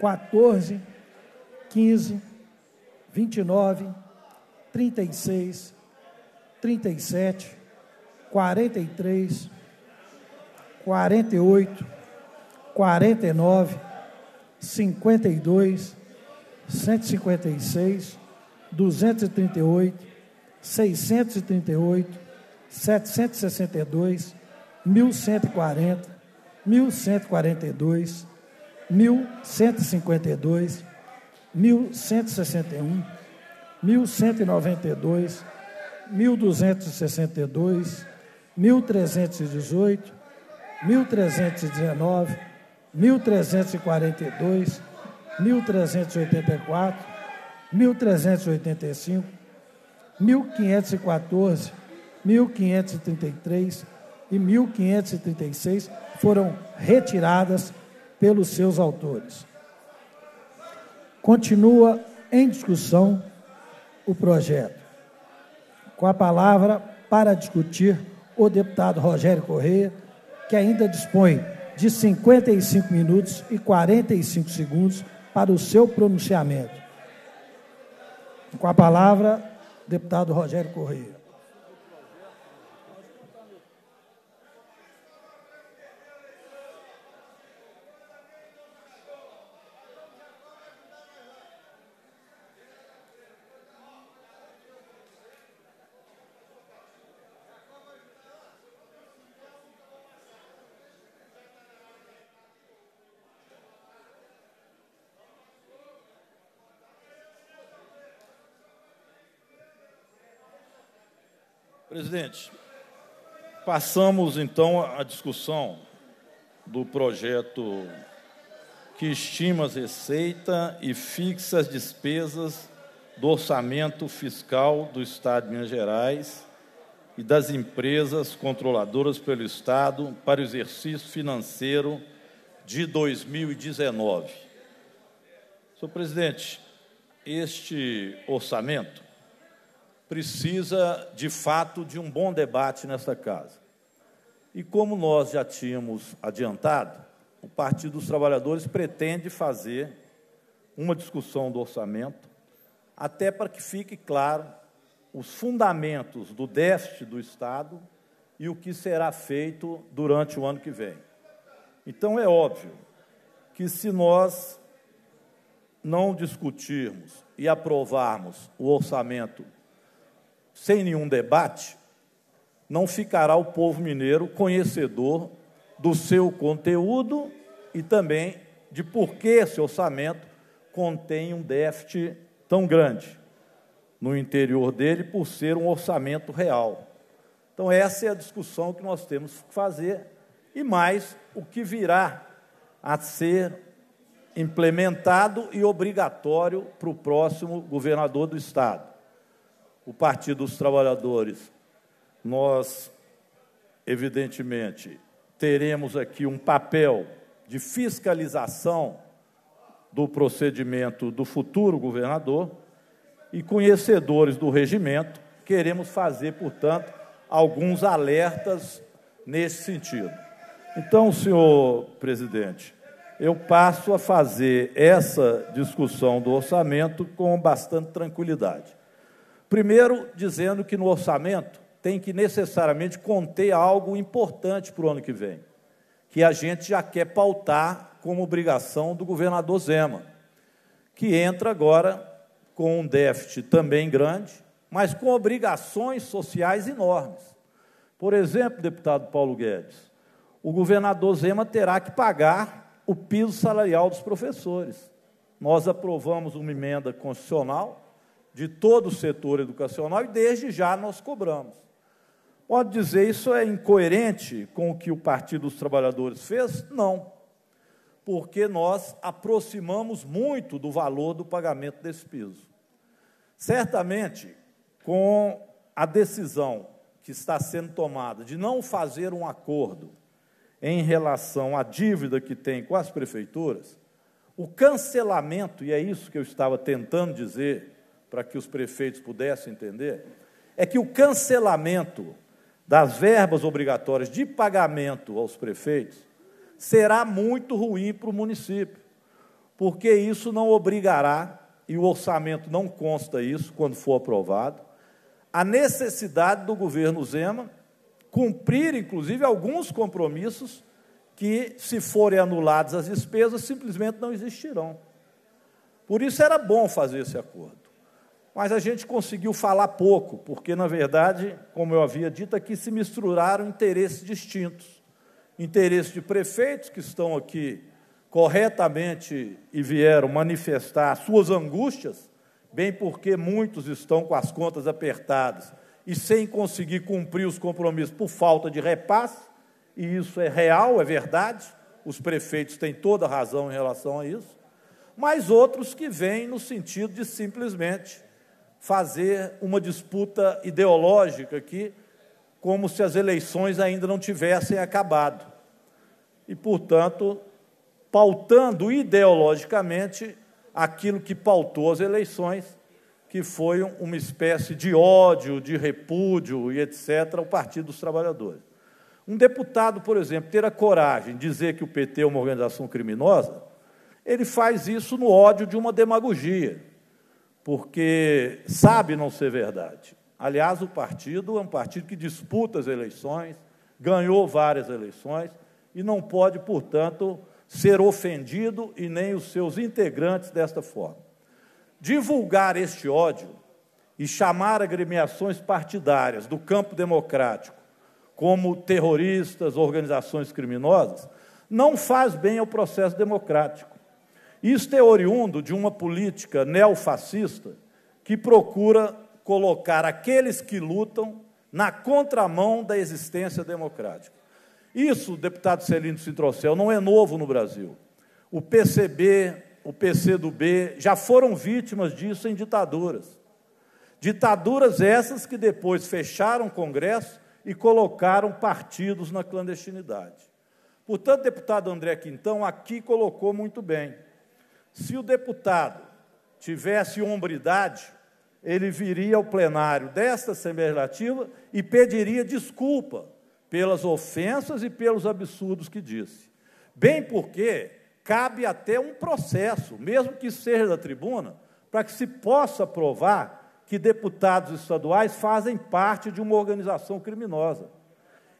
14, 15, 29, 36, 37, 43, 48, 49, 52, 156, 238, 638, 762, 1140, 1142, 1152, 1161, 1192, 1262, 1318, 1319, 1342, 1384, 1385, 1514, 1533 e 1536 foram retiradas pelos seus autores. Continua em discussão o projeto. Com a palavra para discutir o deputado Rogério Correia, que ainda dispõe de 55 minutos e 45 segundos para o seu pronunciamento. Com a palavra, deputado Rogério Correia. Presidente, passamos então à discussão do projeto que estima as receitas e fixa as despesas do orçamento fiscal do Estado de Minas Gerais e das empresas controladoras pelo Estado para o exercício financeiro de 2019. Senhor presidente, este orçamento precisa, de fato, de um bom debate nesta casa. E como nós já tínhamos adiantado, o Partido dos Trabalhadores pretende fazer uma discussão do orçamento, até para que fique claro os fundamentos do déficit do Estado e o que será feito durante o ano que vem. Então, é óbvio que, se nós não discutirmos e aprovarmos o orçamento sem nenhum debate, não ficará o povo mineiro conhecedor do seu conteúdo e também de por que esse orçamento contém um déficit tão grande no interior dele, por ser um orçamento real. Então, essa é a discussão que nós temos que fazer, e mais o que virá a ser implementado e obrigatório para o próximo governador do Estado. O Partido dos Trabalhadores, nós, evidentemente, teremos aqui um papel de fiscalização do procedimento do futuro governador e, conhecedores do regimento, queremos fazer, portanto, alguns alertas nesse sentido. Então, senhor presidente, eu passo a fazer essa discussão do orçamento com bastante tranquilidade. Primeiro, dizendo que no orçamento tem que necessariamente conter algo importante para o ano que vem, que a gente já quer pautar como obrigação do governador Zema, que entra agora com um déficit também grande, mas com obrigações sociais enormes. Por exemplo, deputado Paulo Guedes, o governador Zema terá que pagar o piso salarial dos professores. Nós aprovamos uma emenda constitucional de todo o setor educacional e, desde já, nós cobramos. Pode dizer, isso é incoerente com o que o Partido dos Trabalhadores fez? Não, porque nós aproximamos muito do valor do pagamento desse piso. Certamente, com a decisão que está sendo tomada de não fazer um acordo em relação à dívida que tem com as prefeituras, o cancelamento, e é isso que eu estava tentando dizer, para que os prefeitos pudessem entender, é que o cancelamento das verbas obrigatórias de pagamento aos prefeitos será muito ruim para o município, porque isso não obrigará, e o orçamento não consta isso, quando for aprovado, a necessidade do governo Zema cumprir, inclusive, alguns compromissos que, se forem anulados as despesas, simplesmente não existirão. Por isso era bom fazer esse acordo. Mas a gente conseguiu falar pouco, porque, na verdade, como eu havia dito aqui, se misturaram interesses distintos. Interesse de prefeitos que estão aqui corretamente e vieram manifestar suas angústias, bem porque muitos estão com as contas apertadas e sem conseguir cumprir os compromissos por falta de repasse, e isso é real, é verdade, os prefeitos têm toda a razão em relação a isso, mas outros que vêm no sentido de simplesmente fazer uma disputa ideológica aqui, como se as eleições ainda não tivessem acabado. E, portanto, pautando ideologicamente aquilo que pautou as eleições, que foi uma espécie de ódio, de repúdio e etc., ao Partido dos Trabalhadores. Um deputado, por exemplo, ter a coragem de dizer que o PT é uma organização criminosa, ele faz isso no ódio de uma demagogia, porque sabe não ser verdade. Aliás, o partido é um partido que disputa as eleições, ganhou várias eleições e não pode, portanto, ser ofendido e nem os seus integrantes desta forma. Divulgar este ódio e chamar agremiações partidárias do campo democrático como terroristas, organizações criminosas, não faz bem ao processo democrático. Isto é oriundo de uma política neofascista que procura colocar aqueles que lutam na contramão da existência democrática. Isso, deputado Celino Cintrocel, não é novo no Brasil. O PCB, o PCdoB já foram vítimas disso em ditaduras. Ditaduras essas que depois fecharam o Congresso e colocaram partidos na clandestinidade. Portanto, o deputado André Quintão aqui colocou muito bem. Se o deputado tivesse hombridade, ele viria ao plenário desta Assembleia Legislativa e pediria desculpa pelas ofensas e pelos absurdos que disse. Bem porque cabe até um processo, mesmo que seja da tribuna, para que se possa provar que deputados estaduais fazem parte de uma organização criminosa.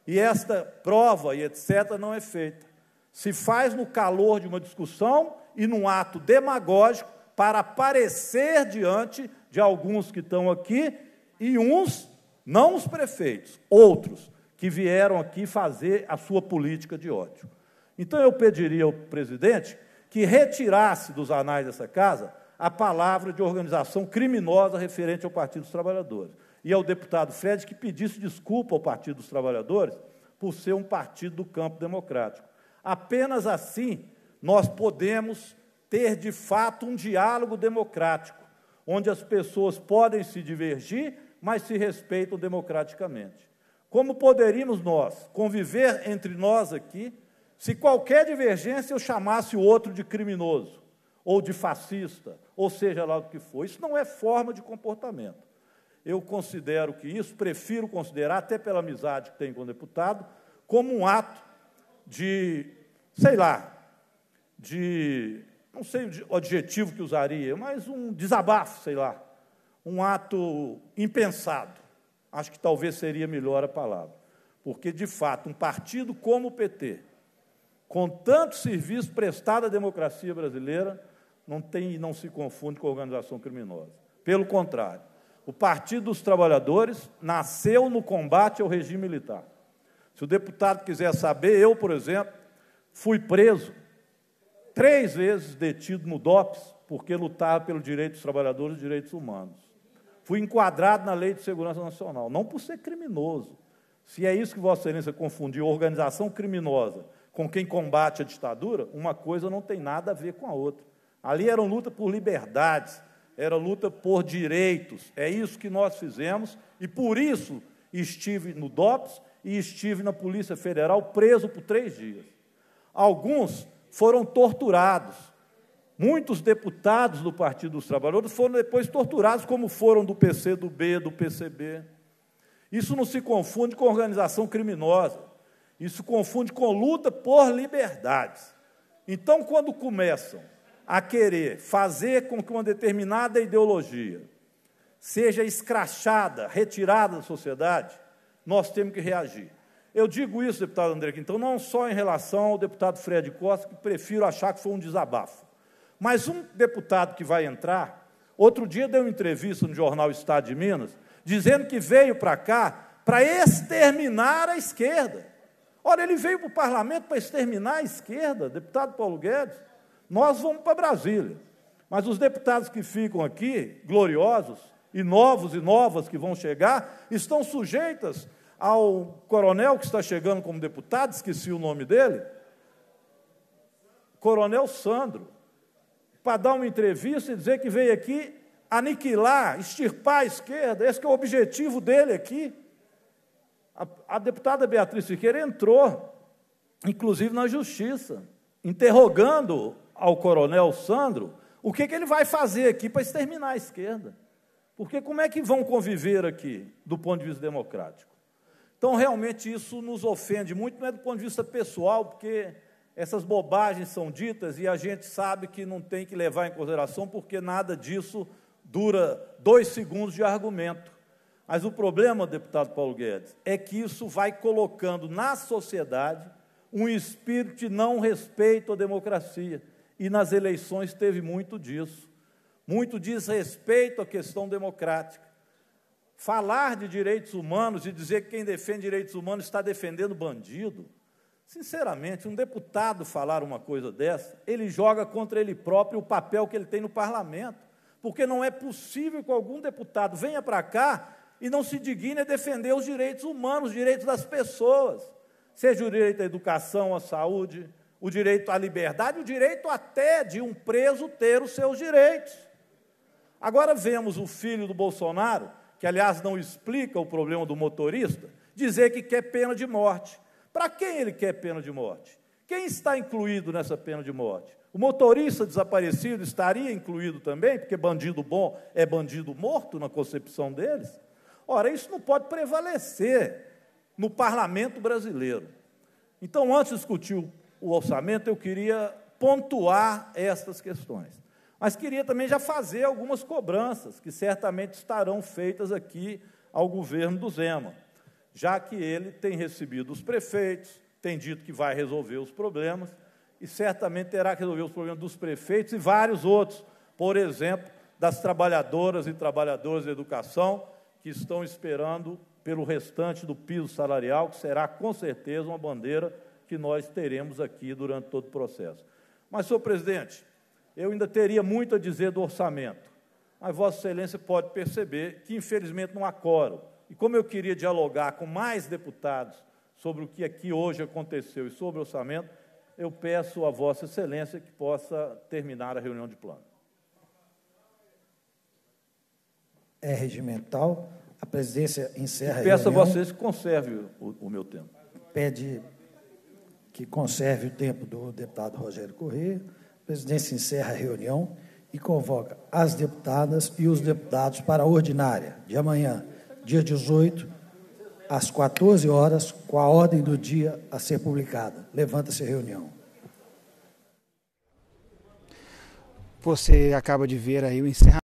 E esta prova e etc. não é feita. Se faz no calor de uma discussão e num ato demagógico para aparecer diante de alguns que estão aqui e uns, não os prefeitos, outros que vieram aqui fazer a sua política de ódio. Então, eu pediria ao presidente que retirasse dos anais dessa casa a palavra de organização criminosa referente ao Partido dos Trabalhadores e ao deputado Fred que pedisse desculpa ao Partido dos Trabalhadores por ser um partido do campo democrático. Apenas assim nós podemos ter, de fato, um diálogo democrático, onde as pessoas podem se divergir, mas se respeitam democraticamente. Como poderíamos nós conviver entre nós aqui se qualquer divergência eu chamasse o outro de criminoso, ou de fascista, ou seja lá o que for? Isso não é forma de comportamento. Eu considero que isso, prefiro considerar, até pela amizade que tenho com o deputado, como um ato de, sei lá, de, não sei o adjetivo que usaria, mas um desabafo, sei lá, um ato impensado. Acho que talvez seria melhor a palavra. Porque, de fato, um partido como o PT, com tanto serviço prestado à democracia brasileira, não se confunde com organização criminosa. Pelo contrário, o Partido dos Trabalhadores nasceu no combate ao regime militar. Se o deputado quiser saber, eu, por exemplo, fui preso 3 vezes, detido no DOPS, porque lutava pelo direito dos trabalhadores e direitos humanos. Fui enquadrado na Lei de Segurança Nacional, não por ser criminoso. Se é isso que Vossa Excelência confundiu, organização criminosa com quem combate a ditadura, uma coisa não tem nada a ver com a outra. Ali era luta por liberdades, era luta por direitos. É isso que nós fizemos e, por isso, estive no DOPS e estive na Polícia Federal preso por 3 dias. Alguns foram torturados. Muitos deputados do Partido dos Trabalhadores foram depois torturados, como foram do PCdoB, do PCB. Isso não se confunde com organização criminosa. Isso confunde com luta por liberdades. Então, quando começam a querer fazer com que uma determinada ideologia seja escrachada, retirada da sociedade, nós temos que reagir. Eu digo isso, deputado André Quintão, não só em relação ao deputado Fred Costa, que prefiro achar que foi um desabafo, mas um deputado que vai entrar, outro dia deu uma entrevista no jornal Estado de Minas, dizendo que veio para cá para exterminar a esquerda. Ora, ele veio para o parlamento para exterminar a esquerda, deputado Paulo Guedes. Nós vamos para Brasília, mas os deputados que ficam aqui, gloriosos, e novos e novas que vão chegar, estão sujeitas ao coronel que está chegando como deputado, esqueci o nome dele, coronel Sandro, para dar uma entrevista e dizer que veio aqui aniquilar, extirpar a esquerda. Esse que é o objetivo dele aqui. A deputada Beatriz Siqueira entrou, inclusive na Justiça, interrogando ao coronel Sandro o que ele vai fazer aqui para exterminar a esquerda. Porque como é que vão conviver aqui, do ponto de vista democrático? Então, realmente, isso nos ofende muito, não é do ponto de vista pessoal, porque essas bobagens são ditas e a gente sabe que não tem que levar em consideração, porque nada disso dura 2 segundos de argumento. Mas o problema, deputado Paulo Guedes, é que isso vai colocando na sociedade um espírito de não respeito à democracia. E nas eleições teve muito disso. Muito desrespeito à questão democrática. Falar de direitos humanos e dizer que quem defende direitos humanos está defendendo bandido. Sinceramente, um deputado falar uma coisa dessa, ele joga contra ele próprio o papel que ele tem no parlamento. Porque não é possível que algum deputado venha para cá e não se digna defender os direitos humanos, os direitos das pessoas, seja o direito à educação, à saúde, o direito à liberdade, o direito até de um preso ter os seus direitos. Agora vemos o filho do Bolsonaro, que, aliás, não explica o problema do motorista, dizer que quer pena de morte. Para quem ele quer pena de morte? Quem está incluído nessa pena de morte? O motorista desaparecido estaria incluído também, porque bandido bom é bandido morto, na concepção deles? Ora, isso não pode prevalecer no parlamento brasileiro. Então, antes de discutir o orçamento, eu queria pontuar estas questões. Mas queria também já fazer algumas cobranças, que certamente estarão feitas aqui ao governo do Zema, já que ele tem recebido os prefeitos, tem dito que vai resolver os problemas, e certamente terá que resolver os problemas dos prefeitos e vários outros, por exemplo, das trabalhadoras e trabalhadores da educação, que estão esperando pelo restante do piso salarial, que será, com certeza, uma bandeira que nós teremos aqui durante todo o processo. Mas, senhor presidente, eu ainda teria muito a dizer do orçamento, mas Vossa Excelência pode perceber que, infelizmente, não há quórum. E como eu queria dialogar com mais deputados sobre o que aqui hoje aconteceu e sobre o orçamento, eu peço a Vossa Excelência que possa terminar a reunião de plano. É regimental. A presidência encerra a reunião. Peço a Vossa Excelência que conserve o meu tempo. Pede que conserve o tempo do deputado Rogério Correia. A presidência encerra a reunião e convoca as deputadas e os deputados para a ordinária de amanhã, dia 18, às 14 horas, com a ordem do dia a ser publicada. Levanta-se a reunião. Você acaba de ver aí o encerramento.